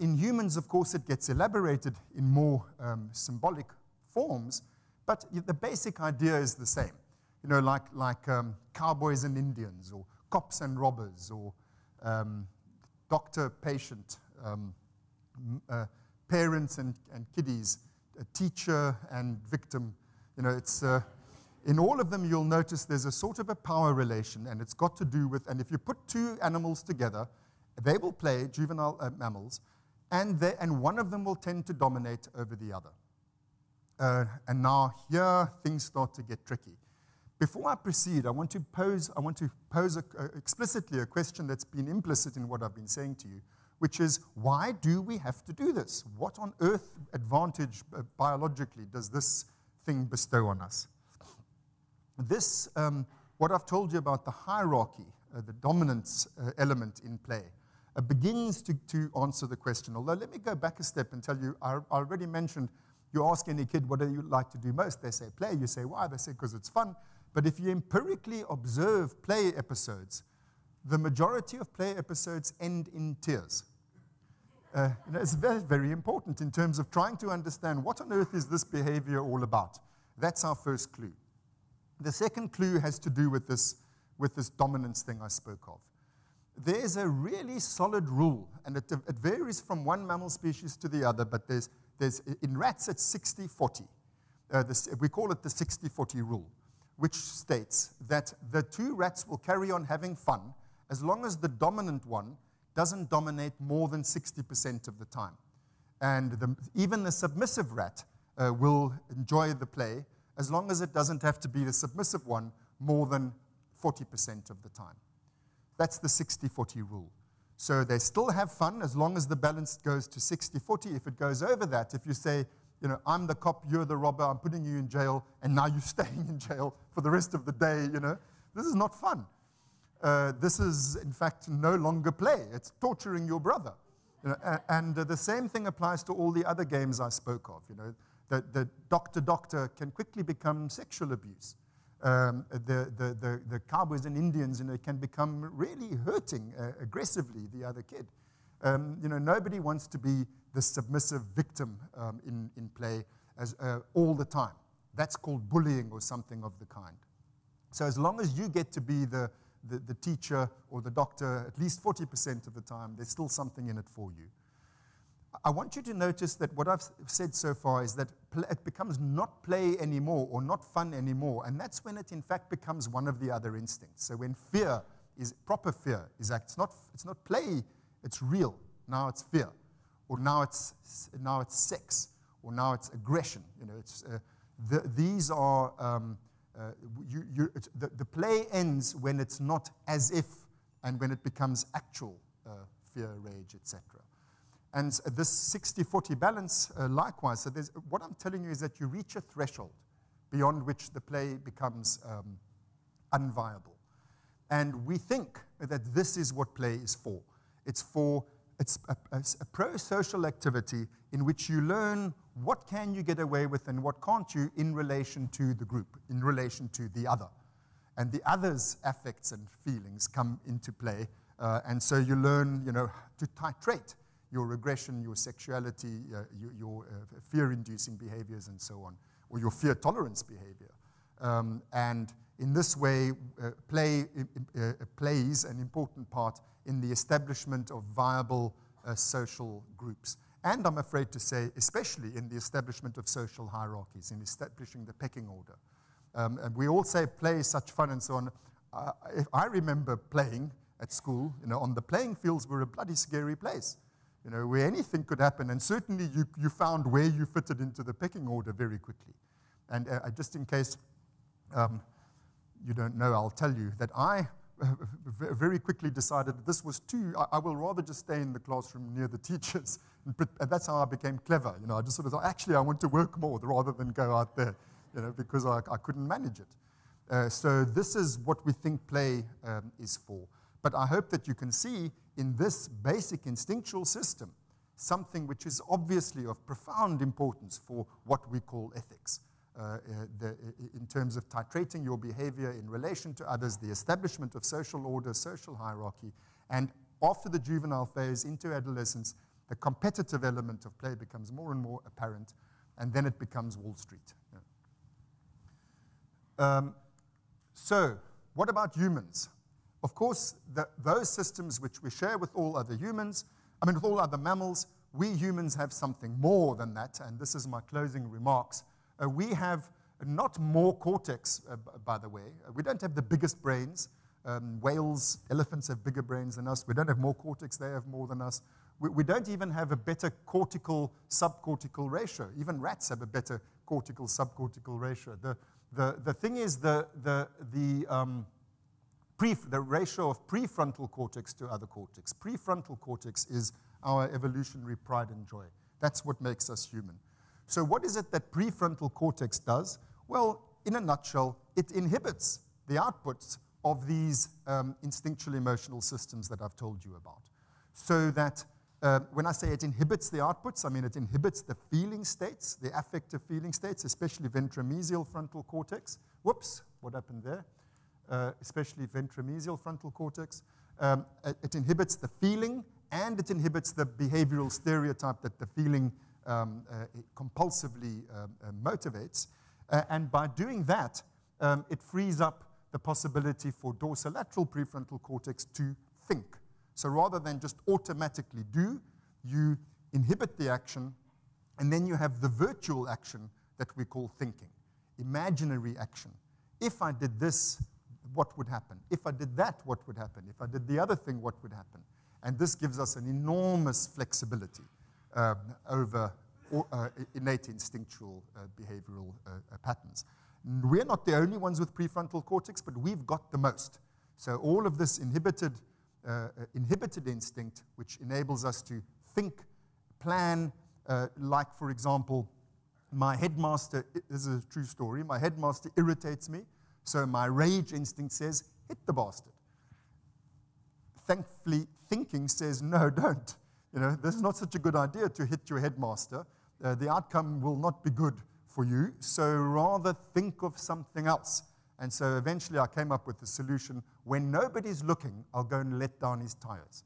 In humans, of course, it gets elaborated in more symbolic forms, but the basic idea is the same. You know, like cowboys and Indians, or cops and robbers, or doctor-patient, parents and kiddies, teacher and victim. You know, it's... In all of them, you'll notice there's a sort of a power relation, and it's got to do with, and if you put two animals together, they will play, juvenile mammals, and one of them will tend to dominate over the other. And now here, things start to get tricky. Before I proceed, I want to pose explicitly a question that's been implicit in what I've been saying to you, which is, why do we have to do this? What on earth advantage, biologically, does this thing bestow on us? This, what I've told you about the hierarchy, the dominance element in play, begins to answer the question. Although let me go back a step and tell you, I already mentioned, you ask any kid, what do you like to do most? They say play. You say why? They say because it's fun. But if you empirically observe play episodes, the majority of play episodes end in tears. You know, it's very, very important in terms of trying to understand what on earth is this behavior all about. That's our first clue. The second clue has to do with this dominance thing I spoke of. There's a really solid rule, and it varies from one mammal species to the other, but there's in rats it's 60-40. We call it the 60-40 rule, which states that the two rats will carry on having fun as long as the dominant one doesn't dominate more than 60% of the time. And even the submissive rat will enjoy the play as long as it doesn't have to be the submissive one more than 40% of the time. That's the 60-40 rule. So they still have fun as long as the balance goes to 60-40. If it goes over that, if you say, you know, I'm the cop, you're the robber, I'm putting you in jail, and now you're staying in jail for the rest of the day, you know, this is not fun. This is, in fact, no longer play. It's torturing your brother. You know, and the same thing applies to all the other games I spoke of. You know, the doctor-doctor can quickly become sexual abuse. The cowboys and Indians, you know, can become really hurting aggressively the other kid. You know, nobody wants to be the submissive victim in play as, all the time. That's called bullying or something of the kind. So as long as you get to be the teacher or the doctor at least 40% of the time, there's still something in it for you. I want you to notice that what I've said so far is that it becomes not play anymore or not fun anymore, and that's when it in fact becomes one of the other instincts. So when fear is, proper fear is act, it's not play, it's real. Now it's fear, or now it's sex, or now it's aggression. You know, it's these are the play ends when it's not as if, and when it becomes actual fear, rage, etc. And this 60-40 balance, likewise, so what I'm telling you is that you reach a threshold beyond which the play becomes unviable. And we think that this is what play is for. It's a pro-social activity in which you learn what can you get away with and what can't you in relation to the group, in relation to the other. And the other's affects and feelings come into play, and so you learn, you know, to titrate your aggression, your sexuality, your fear-inducing behaviors, and so on, or your fear-tolerance behavior. And in this way, plays an important part in the establishment of viable social groups. And I'm afraid to say, especially in the establishment of social hierarchies, in establishing the pecking order. And we all say play is such fun and so on. I remember playing at school, you know, on the playing fields were a bloody scary place. You know, where anything could happen, and certainly you found where you fitted into the pecking order very quickly. And just in case you don't know, I'll tell you that I very quickly decided that this was too, I will rather just stay in the classroom near the teachers, and that's how I became clever. You know, I just sort of thought, actually I want to work more rather than go out there, you know, because I couldn't manage it. So this is what we think play is for. But I hope that you can see in this basic instinctual system something which is obviously of profound importance for what we call ethics, in terms of titrating your behavior in relation to others, the establishment of social order, social hierarchy, and after the juvenile phase into adolescence, the competitive element of play becomes more and more apparent, and then it becomes Wall Street. Yeah. So what about humans? Of course, those systems which we share with all other humans, I mean with all other mammals, we humans have something more than that, and this is my closing remarks. We have not more cortex, by the way. We don't have the biggest brains. Whales, elephants have bigger brains than us. We don't have more cortex, they have more than us. We don't even have a better cortical-subcortical ratio. Even rats have a better cortical-subcortical ratio. The thing is, the ratio of prefrontal cortex to other cortex. Prefrontal cortex is our evolutionary pride and joy. That's what makes us human. So what is it that prefrontal cortex does? Well, in a nutshell, it inhibits the outputs of these instinctual emotional systems that I've told you about. So that when I say it inhibits the outputs, I mean it inhibits the feeling states, the affective feeling states, especially ventromedial frontal cortex. Whoops, what happened there? Especially ventromedial frontal cortex. It inhibits the feeling, and it inhibits the behavioral stereotype that the feeling compulsively motivates. And by doing that, it frees up the possibility for dorsolateral prefrontal cortex to think. So rather than just automatically do, you inhibit the action, and then you have the virtual action that we call thinking, imaginary action. If I did this, what would happen? If I did that, what would happen? If I did the other thing, what would happen? And this gives us an enormous flexibility over innate instinctual behavioral patterns. We're not the only ones with prefrontal cortex, but we've got the most. So all of this inhibited instinct, which enables us to think, plan, like, for example, my headmaster, this is a true story, my headmaster irritates me, so my rage instinct says, hit the bastard. Thankfully, thinking says, no, don't. You know, this is not such a good idea to hit your headmaster. The outcome will not be good for you, so rather think of something else. And so eventually I came up with the solution, when nobody's looking, I'll go and let down his tires.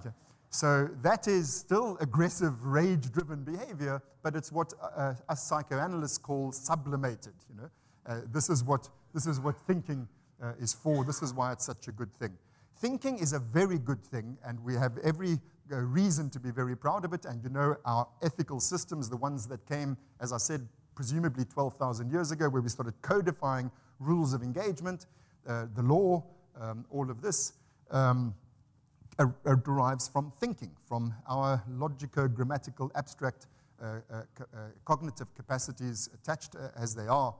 Okay. So that is still aggressive, rage-driven behavior, but it's what us psychoanalysts call sublimated. You know? This is what thinking is for. This is why it's such a good thing. Thinking is a very good thing, and we have every reason to be very proud of it. And you know, our ethical systems, the ones that came, as I said, presumably 12,000 years ago, where we started codifying rules of engagement, the law, all of this, derives from thinking, from our logico-grammatical abstract cognitive capacities attached as they are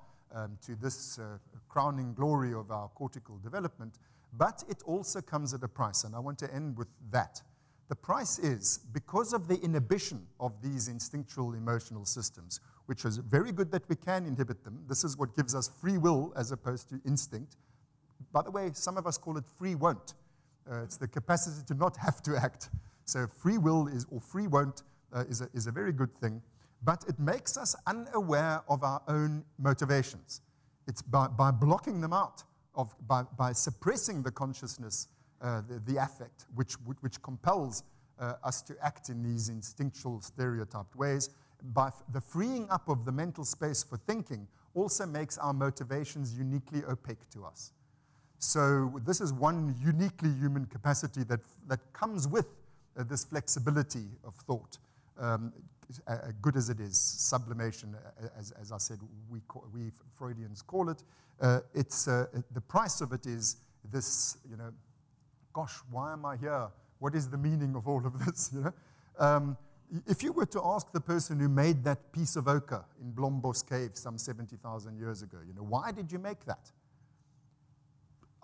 to this crowning glory of our cortical development. But it also comes at a price, and I want to end with that. The price is, because of the inhibition of these instinctual emotional systems, which is very good that we can inhibit them. This is what gives us free will as opposed to instinct. By the way, some of us call it free won't. It's the capacity to not have to act. So free will is, or free won't is a very good thing. But it makes us unaware of our own motivations. It's by blocking them out, by suppressing the consciousness, the affect, which compels us to act in these instinctual, stereotyped ways. By the freeing up of the mental space for thinking also makes our motivations uniquely opaque to us. So this is one uniquely human capacity that comes with this flexibility of thought, good as it is, sublimation, as I said, we Freudians call it. The price of it is this, you know, gosh, why am I here? What is the meaning of all of this? You know? If you were to ask the person who made that piece of ochre in Blombos Cave some 70,000 years ago, you know, why did you make that?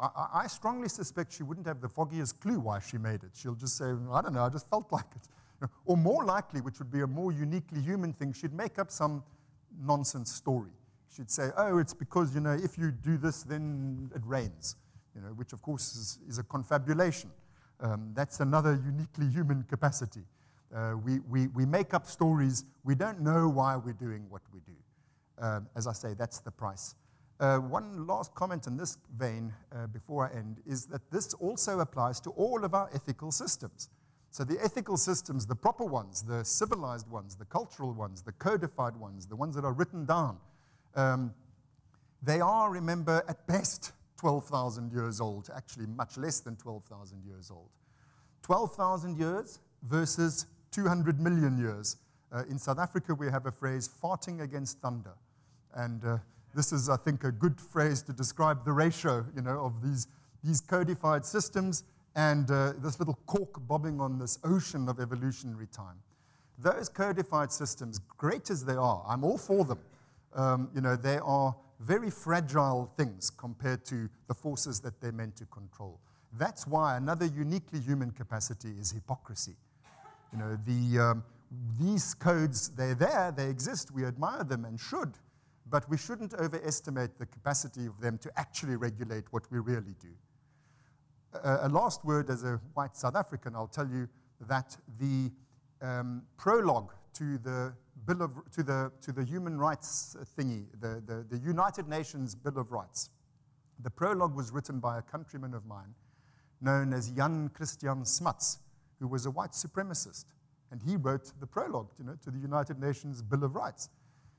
I strongly suspect she wouldn't have the foggiest clue why she made it. She'll just say, I don't know, I just felt like it. You know, or more likely, which would be a more uniquely human thing, she'd make up some nonsense story. She'd say, oh, it's because, you know, if you do this, then it rains, you know, which, of course, is a confabulation. That's another uniquely human capacity. We make up stories. We don't know why we're doing what we do. As I say, that's the price. One last comment in this vein before I end is that this also applies to all of our ethical systems. So the ethical systems, the proper ones, the civilized ones, the cultural ones, the codified ones, the ones that are written down, they are, remember, at best 12,000 years old, actually much less than 12,000 years old. 12,000 years versus 200 million years. In South Africa, we have a phrase, farting against thunder. And this is, I think, a good phrase to describe the ratio, you know, of these codified systems and this little cork bobbing on this ocean of evolutionary time. Those codified systems, great as they are, I'm all for them. You know, they are very fragile things compared to the forces that they're meant to control. That's why another uniquely human capacity is hypocrisy. You know, these codes, they're there, they exist, we admire them and should. But we shouldn't overestimate the capacity of them to actually regulate what we really do. A last word as a white South African, I'll tell you that the prologue to the Human Rights thingy, the United Nations Bill of Rights, the prologue was written by a countryman of mine known as Jan Christian Smuts, who was a white supremacist, and he wrote the prologue, you know, to the United Nations Bill of Rights.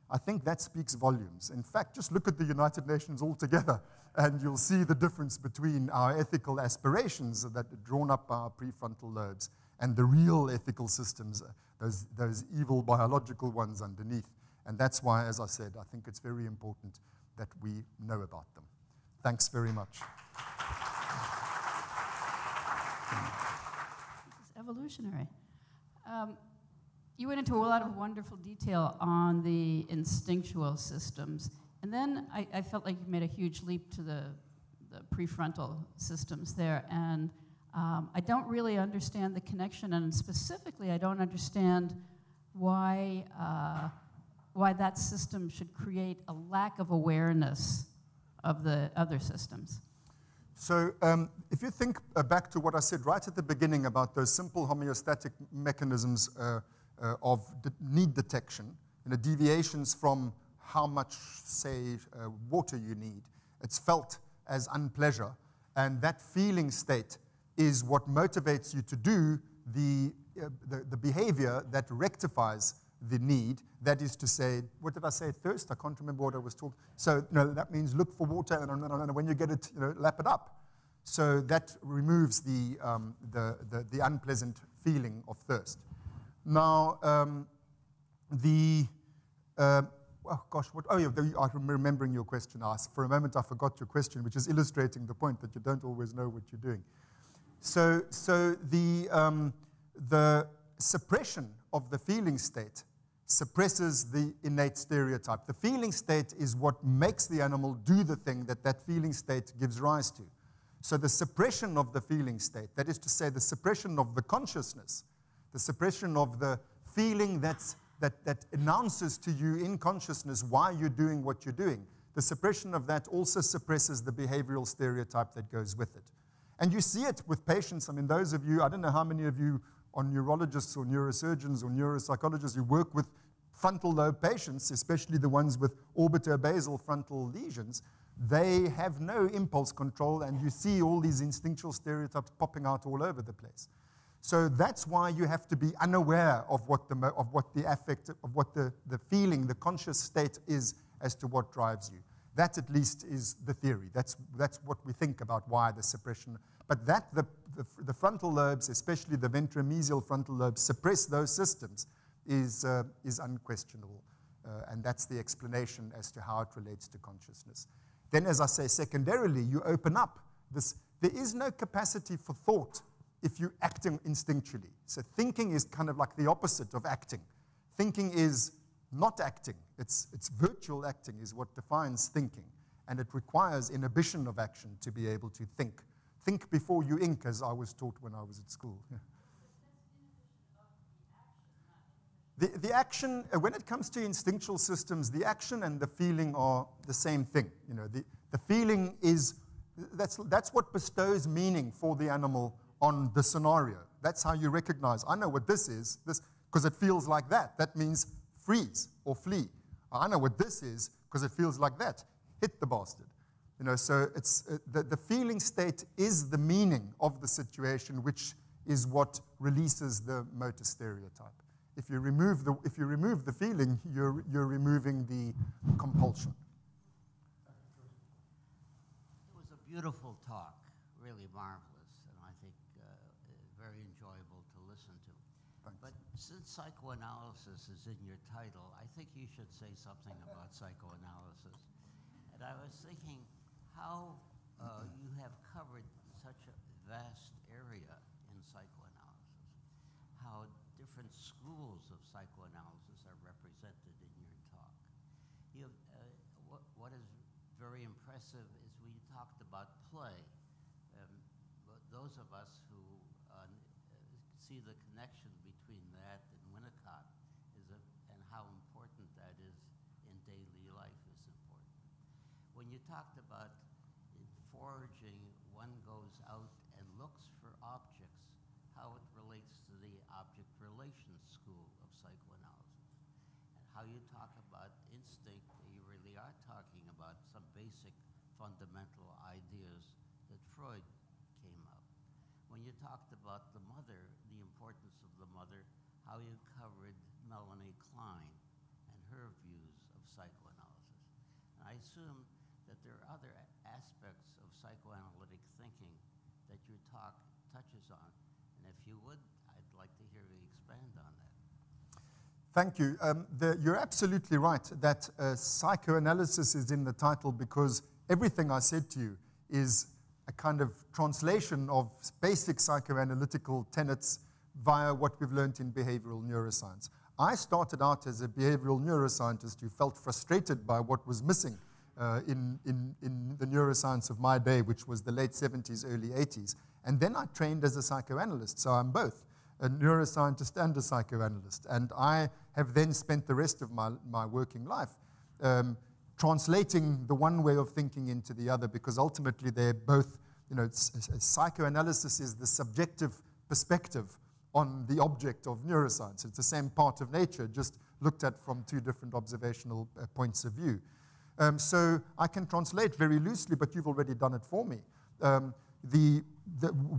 I think that speaks volumes. In fact, just look at the United Nations altogether, and you'll see the difference between our ethical aspirations that are drawn up by our prefrontal lobes and the real ethical systems, those evil biological ones underneath. And that's why, as I said, I think it's very important that we know about them. Thanks very much. It's evolutionary. You went into a lot of wonderful detail on the instinctual systems. And then I felt like you made a huge leap to the prefrontal systems there. And I don't really understand the connection. And specifically, I don't understand why that system should create a lack of awareness of the other systems. So if you think back to what I said right at the beginning about those simple homeostatic mechanisms of need detection, you know, deviations from how much, say, water you need, it's felt as unpleasure. And that feeling state is what motivates you to do the behavior that rectifies the need. That is to say, what did I say? Thirst? I can't remember what I was talking. So no, that means look for water, and when you get it, you know, lap it up. So that removes the unpleasant feeling of thirst. Now, I'm remembering your question. For a moment, I forgot your question, which is illustrating the point that you don't always know what you're doing. So the suppression of the feeling state suppresses the innate stereotype. The feeling state is what makes the animal do the thing that that feeling state gives rise to. So the suppression of the feeling state, that is to say the suppression of the consciousness, the suppression of the feeling that announces to you in consciousness why you're doing what you're doing, the suppression of that also suppresses the behavioral stereotype that goes with it. And you see it with patients. I mean, those of you, I don't know how many of you are neurologists or neurosurgeons or neuropsychologists who work with frontal lobe patients, especially the ones with orbitobasal frontal lesions. They have no impulse control, and you see all these instinctual stereotypes popping out all over the place. So that's why you have to be unaware of what the affect, of what the feeling, the conscious state is as to what drives you. That at least is the theory. That's what we think about why the suppression. But that the frontal lobes, especially the ventromedial frontal lobes, suppress those systems is unquestionable. And that's the explanation as to how it relates to consciousness. Then, as I say, secondarily, you open up this. There is no capacity for thought if you're acting instinctually. So thinking is kind of like the opposite of acting. Thinking is not acting. It's virtual acting is what defines thinking. And it requires inhibition of action to be able to think. Think before you ink, as I was taught when I was at school. Yeah. The action, when it comes to instinctual systems, the action and the feeling are the same thing. You know, the feeling is, that's what bestows meaning for the animal on the scenario. That's how you recognize, I know what this is, because it feels like that. That means freeze or flee. I know what this is, because it feels like that. Hit the bastard. You know, so it's the feeling state is the meaning of the situation, which is what releases the motor stereotype. If you remove the feeling, you're removing the compulsion. It was a beautiful talk, really marvelous, and I think very enjoyable to listen to. Thanks. But since psychoanalysis is in your title, I think you should say something about psychoanalysis. And I was thinking, how you have covered such a vast area in psychoanalysis, how different schools of psychoanalysis are represented in your talk. You have, what is very impressive is we talked about play. Those of us who see the connection between that and Winnicott is and how important that is in daily life is important. When you talked about foraging, one goes out and looks for objects, how it relates to the object relations school of psychoanalysis. And how you talk about instinct, you really are talking about some basic fundamental ideas that Freud came up. When you talked about the mother, the importance of the mother, how you covered Melanie Klein and her views of psychoanalysis. And I assume that there are other aspects of psychoanalytic thinking that your talk touches on. And if you would, I'd like to hear you expand on that. Thank you. You're absolutely right that psychoanalysis is in the title because everything I said to you is a kind of translation of basic psychoanalytical tenets via what we've learned in behavioral neuroscience. I started out as a behavioral neuroscientist who felt frustrated by what was missing in the neuroscience of my day, which was the late 70s, early 80s. And then I trained as a psychoanalyst, so I'm both a neuroscientist and a psychoanalyst. And I have then spent the rest of my working life translating the one way of thinking into the other, because ultimately they're both, you know, psychoanalysis is the subjective perspective on the object of neuroscience. It's the same part of nature, just looked at from two different observational points of view. So I can translate very loosely, but you've already done it for me.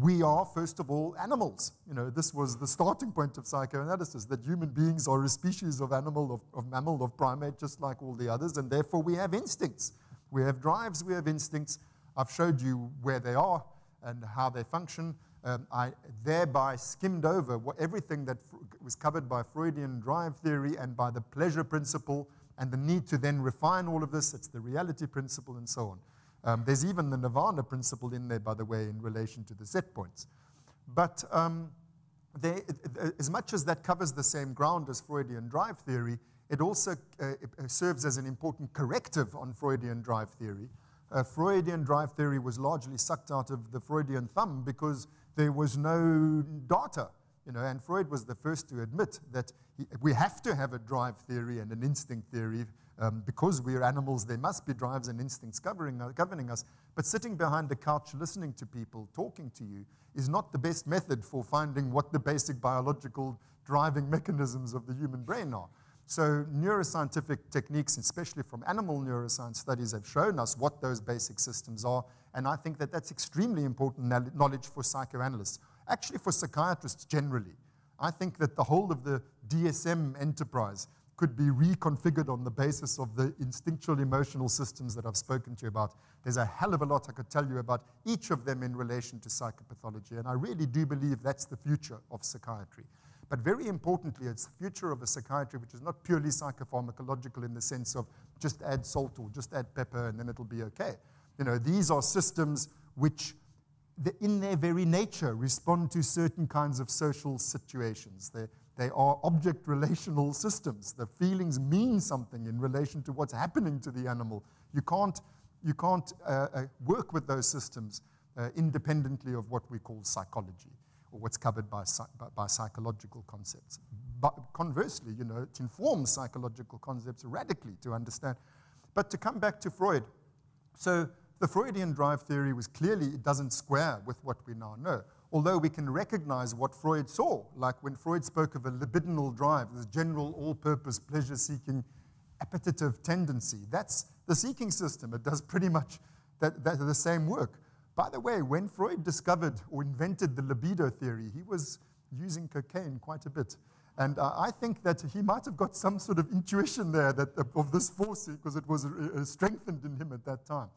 We are, first of all, animals. You know, this was the starting point of psychoanalysis, that human beings are a species of animal, of mammal, of primate, just like all the others, and therefore we have instincts. We have drives, we have instincts. I've showed you where they are and how they function. I thereby skimmed over everything that was covered by Freudian drive theory and by the pleasure principle and the need to then refine all of this. It's the reality principle and so on. There's even the nirvana principle in there, by the way, in relation to the set points. But as much as that covers the same ground as Freudian drive theory, it also serves as an important corrective on Freudian drive theory. Freudian drive theory was largely sucked out of the Freudian thumb because there was no data. You know, and Freud was the first to admit that we have to have a drive theory and an instinct theory. Because we are animals, there must be drives and instincts governing us. But sitting behind the couch listening to people talking to you is not the best method for finding what the basic biological driving mechanisms of the human brain are. So neuroscientific techniques, especially from animal neuroscience studies, have shown us what those basic systems are. And I think that that's extremely important knowledge for psychoanalysts, actually for psychiatrists generally. I think that the whole of the DSM enterprise could be reconfigured on the basis of the instinctual emotional systems that I've spoken to you about. There's a hell of a lot I could tell you about each of them in relation to psychopathology, and I really do believe that's the future of psychiatry. But very importantly, it's the future of a psychiatry which is not purely psychopharmacological in the sense of just add salt or just add pepper and then it'll be okay. You know, these are systems which, in their very nature, respond to certain kinds of social situations. They are object relational systems. The feelings mean something in relation to what's happening to the animal. You can't work with those systems independently of what we call psychology or what's covered by psychological concepts. But conversely, you know, it informs psychological concepts radically to understand. But to come back to Freud, so the Freudian drive theory was clearly, it doesn't square with what we now know. Although we can recognize what Freud saw, like when Freud spoke of a libidinal drive, this general all-purpose pleasure-seeking appetitive tendency. That's the seeking system. It does pretty much the same work. By the way, when Freud discovered or invented the libido theory, he was using cocaine quite a bit. And I think that he might have got some sort of intuition there of this force, because it was strengthened in him at that time.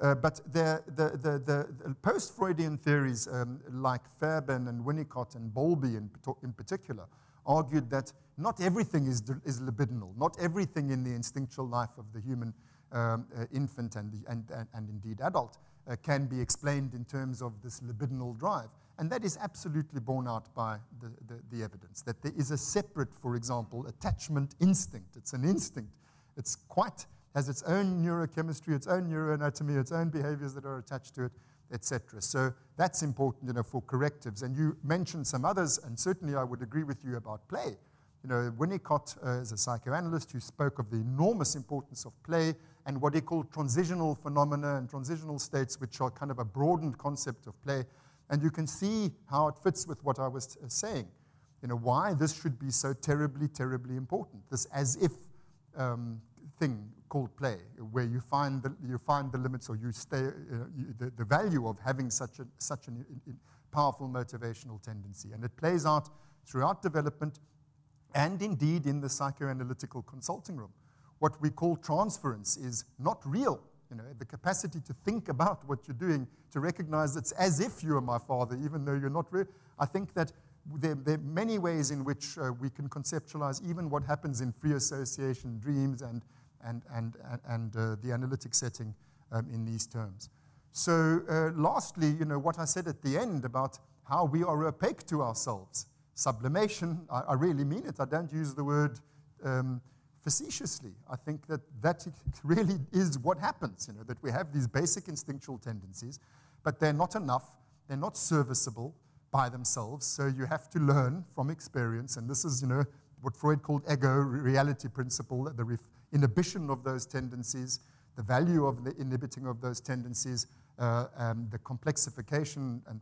But the post-Freudian theories like Fairbairn and Winnicott and Bowlby in particular argued that not everything is libidinal, not everything in the instinctual life of the human infant and indeed adult can be explained in terms of this libidinal drive. And that is absolutely borne out by the evidence, that there is a separate, for example, attachment instinct. It's an instinct. It's quite... has its own neurochemistry, its own neuroanatomy, its own behaviors that are attached to it, etc. So that's important, you know, for correctives. And you mentioned some others, and certainly I would agree with you about play. You know, Winnicott is a psychoanalyst who spoke of the enormous importance of play and what he called transitional phenomena and transitional states, which are kind of a broadened concept of play. And you can see how it fits with what I was saying. You know, why this should be so terribly, terribly important. This as if thing called play, where you find the limits, or you stay the value of having such a powerful motivational tendency, and it plays out throughout development, and indeed in the psychoanalytical consulting room, what we call transference is not real. You know, the capacity to think about what you're doing, to recognize it's as if you are my father, even though you're not real. I think that there are many ways in which we can conceptualize even what happens in free association dreams and the analytic setting in these terms. So lastly, you know, what I said at the end about how we are opaque to ourselves. Sublimation, I really mean it. I don't use the word facetiously. I think that really is what happens, you know, that we have these basic instinctual tendencies, but they're not enough. They're not serviceable by themselves, so you have to learn from experience, and this is, you know, what Freud called ego reality principle, the inhibition of those tendencies, the value of the inhibiting of those tendencies, the complexification and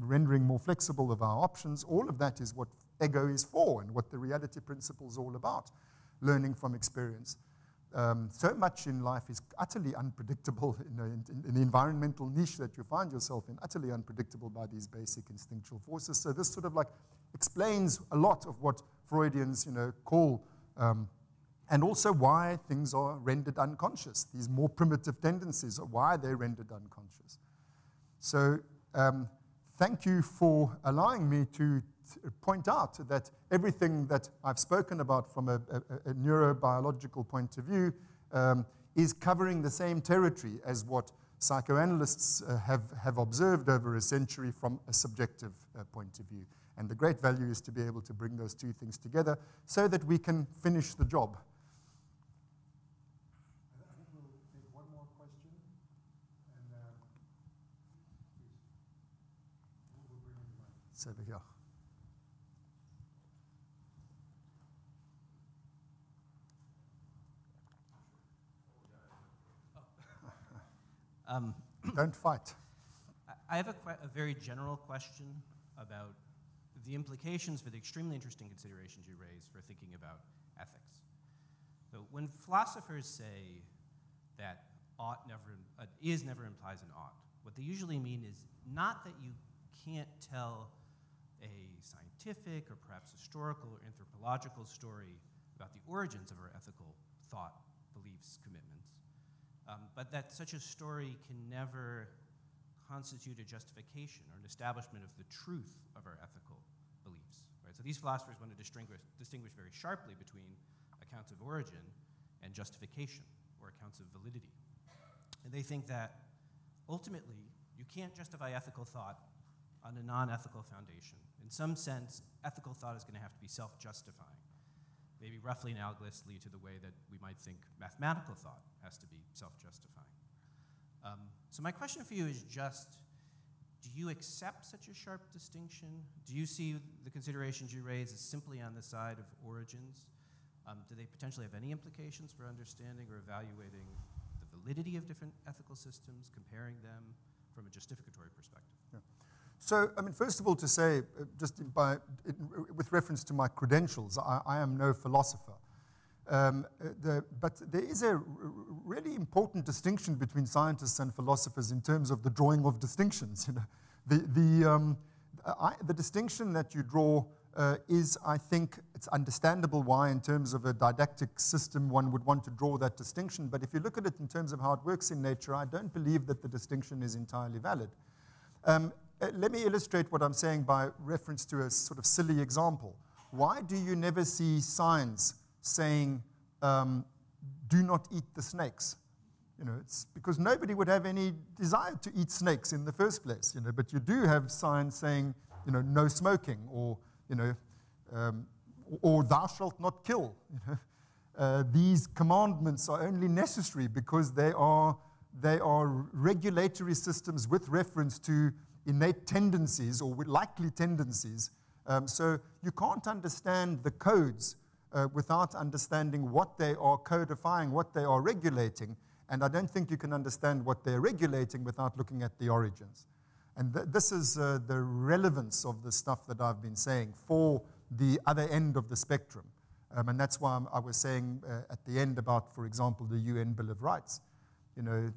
rendering more flexible of our options. All of that is what ego is for and what the reality principle is all about, learning from experience. So much in life is utterly unpredictable, you know, in the environmental niche that you find yourself in, utterly unpredictable by these basic instinctual forces. So this sort of like explains a lot of what Freudians, you know, call, and also why things are rendered unconscious. These more primitive tendencies are why they're rendered unconscious. So thank you for allowing me to point out that everything that I've spoken about from a neurobiological point of view is covering the same territory as what psychoanalysts have observed over a century from a subjective point of view. And the great value is to be able to bring those two things together so that we can finish the job. I think we'll take one more question. And we'll bring it back. It's over here. Don't fight. I have a very general question about the implications for the extremely interesting considerations you raise for thinking about ethics. So when philosophers say that ought never, is never implies an ought, what they usually mean is not that you can't tell a scientific or perhaps historical or anthropological story about the origins of our ethical thought, beliefs, commitments, but that such a story can never constitute a justification or an establishment of the truth of our ethical beliefs. Right? So these philosophers want to distinguish very sharply between accounts of origin and justification, or accounts of validity. And they think that ultimately you can't justify ethical thought on a non-ethical foundation. In some sense, ethical thought is going to have to be self-justifying. Maybe roughly analogously to the way that we might think mathematical thought has to be self-justifying. So my question for you is just, do you accept such a sharp distinction? Do you see the considerations you raise as simply on the side of origins? Do they potentially have any implications for understanding or evaluating the validity of different ethical systems, comparing them from a justificatory perspective? Yeah. So, I mean, first of all, to say, with reference to my credentials, I am no philosopher. But there is a really important distinction between scientists and philosophers in terms of the drawing of distinctions. You know, the distinction that you draw is, I think, it's understandable why, in terms of a didactic system, one would want to draw that distinction. But if you look at it in terms of how it works in nature, I don't believe that the distinction is entirely valid. Let me illustrate what I'm saying by reference to a sort of silly example. Why do you never see signs saying, do not eat the snakes? You know, it's because nobody would have any desire to eat snakes in the first place, you know, but you do have signs saying, you know, no smoking, or, you know, or thou shalt not kill. You know? These commandments are only necessary because they are regulatory systems with reference to innate tendencies, or likely tendencies. So you can't understand the codes without understanding what they are codifying, what they are regulating. And I don't think you can understand what they're regulating without looking at the origins. And this is the relevance of the stuff that I've been saying for the other end of the spectrum. And that's why I was saying at the end about, for example, the UN Bill of Rights. You know,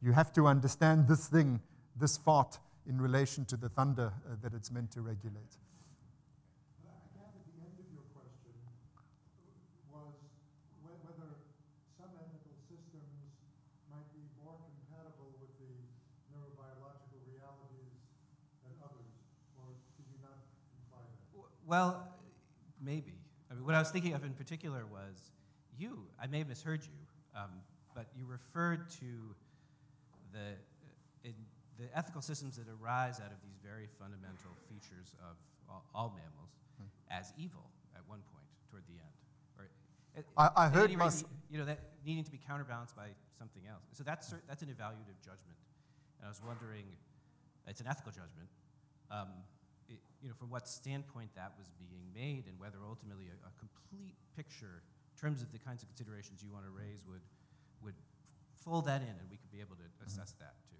you have to understand this thing, this fart, in relation to the thunder that it's meant to regulate. I gather the end of your question was whether more compatible with the neurobiological realities than others, or did you not imply that? Well, maybe. I mean, what I was thinking of in particular was you. I may have misheard you, but you referred to the ethical systems that arise out of these very fundamental features of all mammals as evil at one point toward the end. Or, I heard rate, you know, that needing to be counterbalanced by something else. So that's an evaluative judgment, and I was wondering, it's an ethical judgment. You know, from what standpoint that was being made, and whether ultimately a complete picture in terms of the kinds of considerations you want to raise would fold that in, and we could be able to assess that too.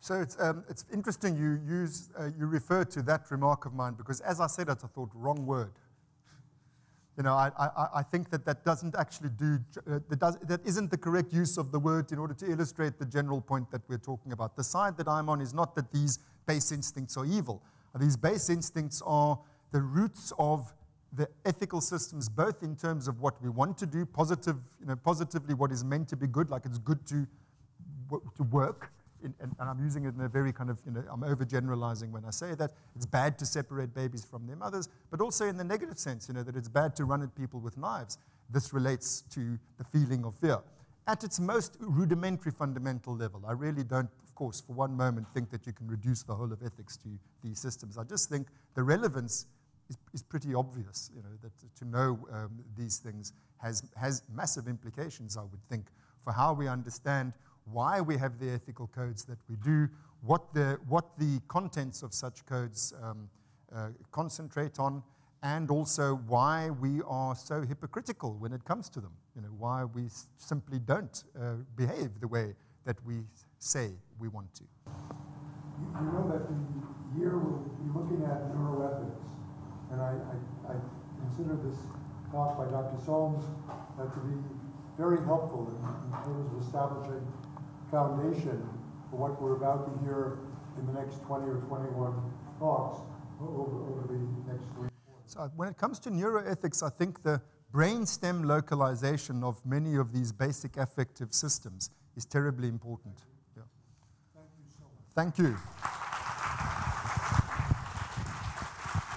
So it's interesting you use you refer to that remark of mine, because as I said it, I thought wrong word. You know, I think that doesn't actually that isn't the correct use of the word in order to illustrate the general point that we're talking about. The side that I'm on is not that these base instincts are evil. These base instincts are the roots of the ethical systems, both in terms of what we want to do, positively what is meant to be good, like it's good to work. And I'm using it in a very kind of, you know, I'm overgeneralizing when I say that. It's bad to separate babies from their mothers, but also in the negative sense, you know, that it's bad to run at people with knives. This relates to the feeling of fear. At its most rudimentary fundamental level, I really don't, of course, for one moment think that you can reduce the whole of ethics to these systems. I just think the relevance is pretty obvious, you know, that to know these things has massive implications, I would think, for how we understand why we have the ethical codes that we do, what the contents of such codes concentrate on, and also why we are so hypocritical when it comes to them. You know, why we simply don't behave the way that we say we want to. You know that the year we'll be looking at neuroethics, and I consider this talk by Dr. Solms to be very helpful in terms of establishing foundation for what we're about to hear in the next 20 or 21 talks over the next 3 years. So when it comes to neuroethics, I think the brainstem localization of many of these basic affective systems is terribly important. Yeah. Thank you so much. Thank you.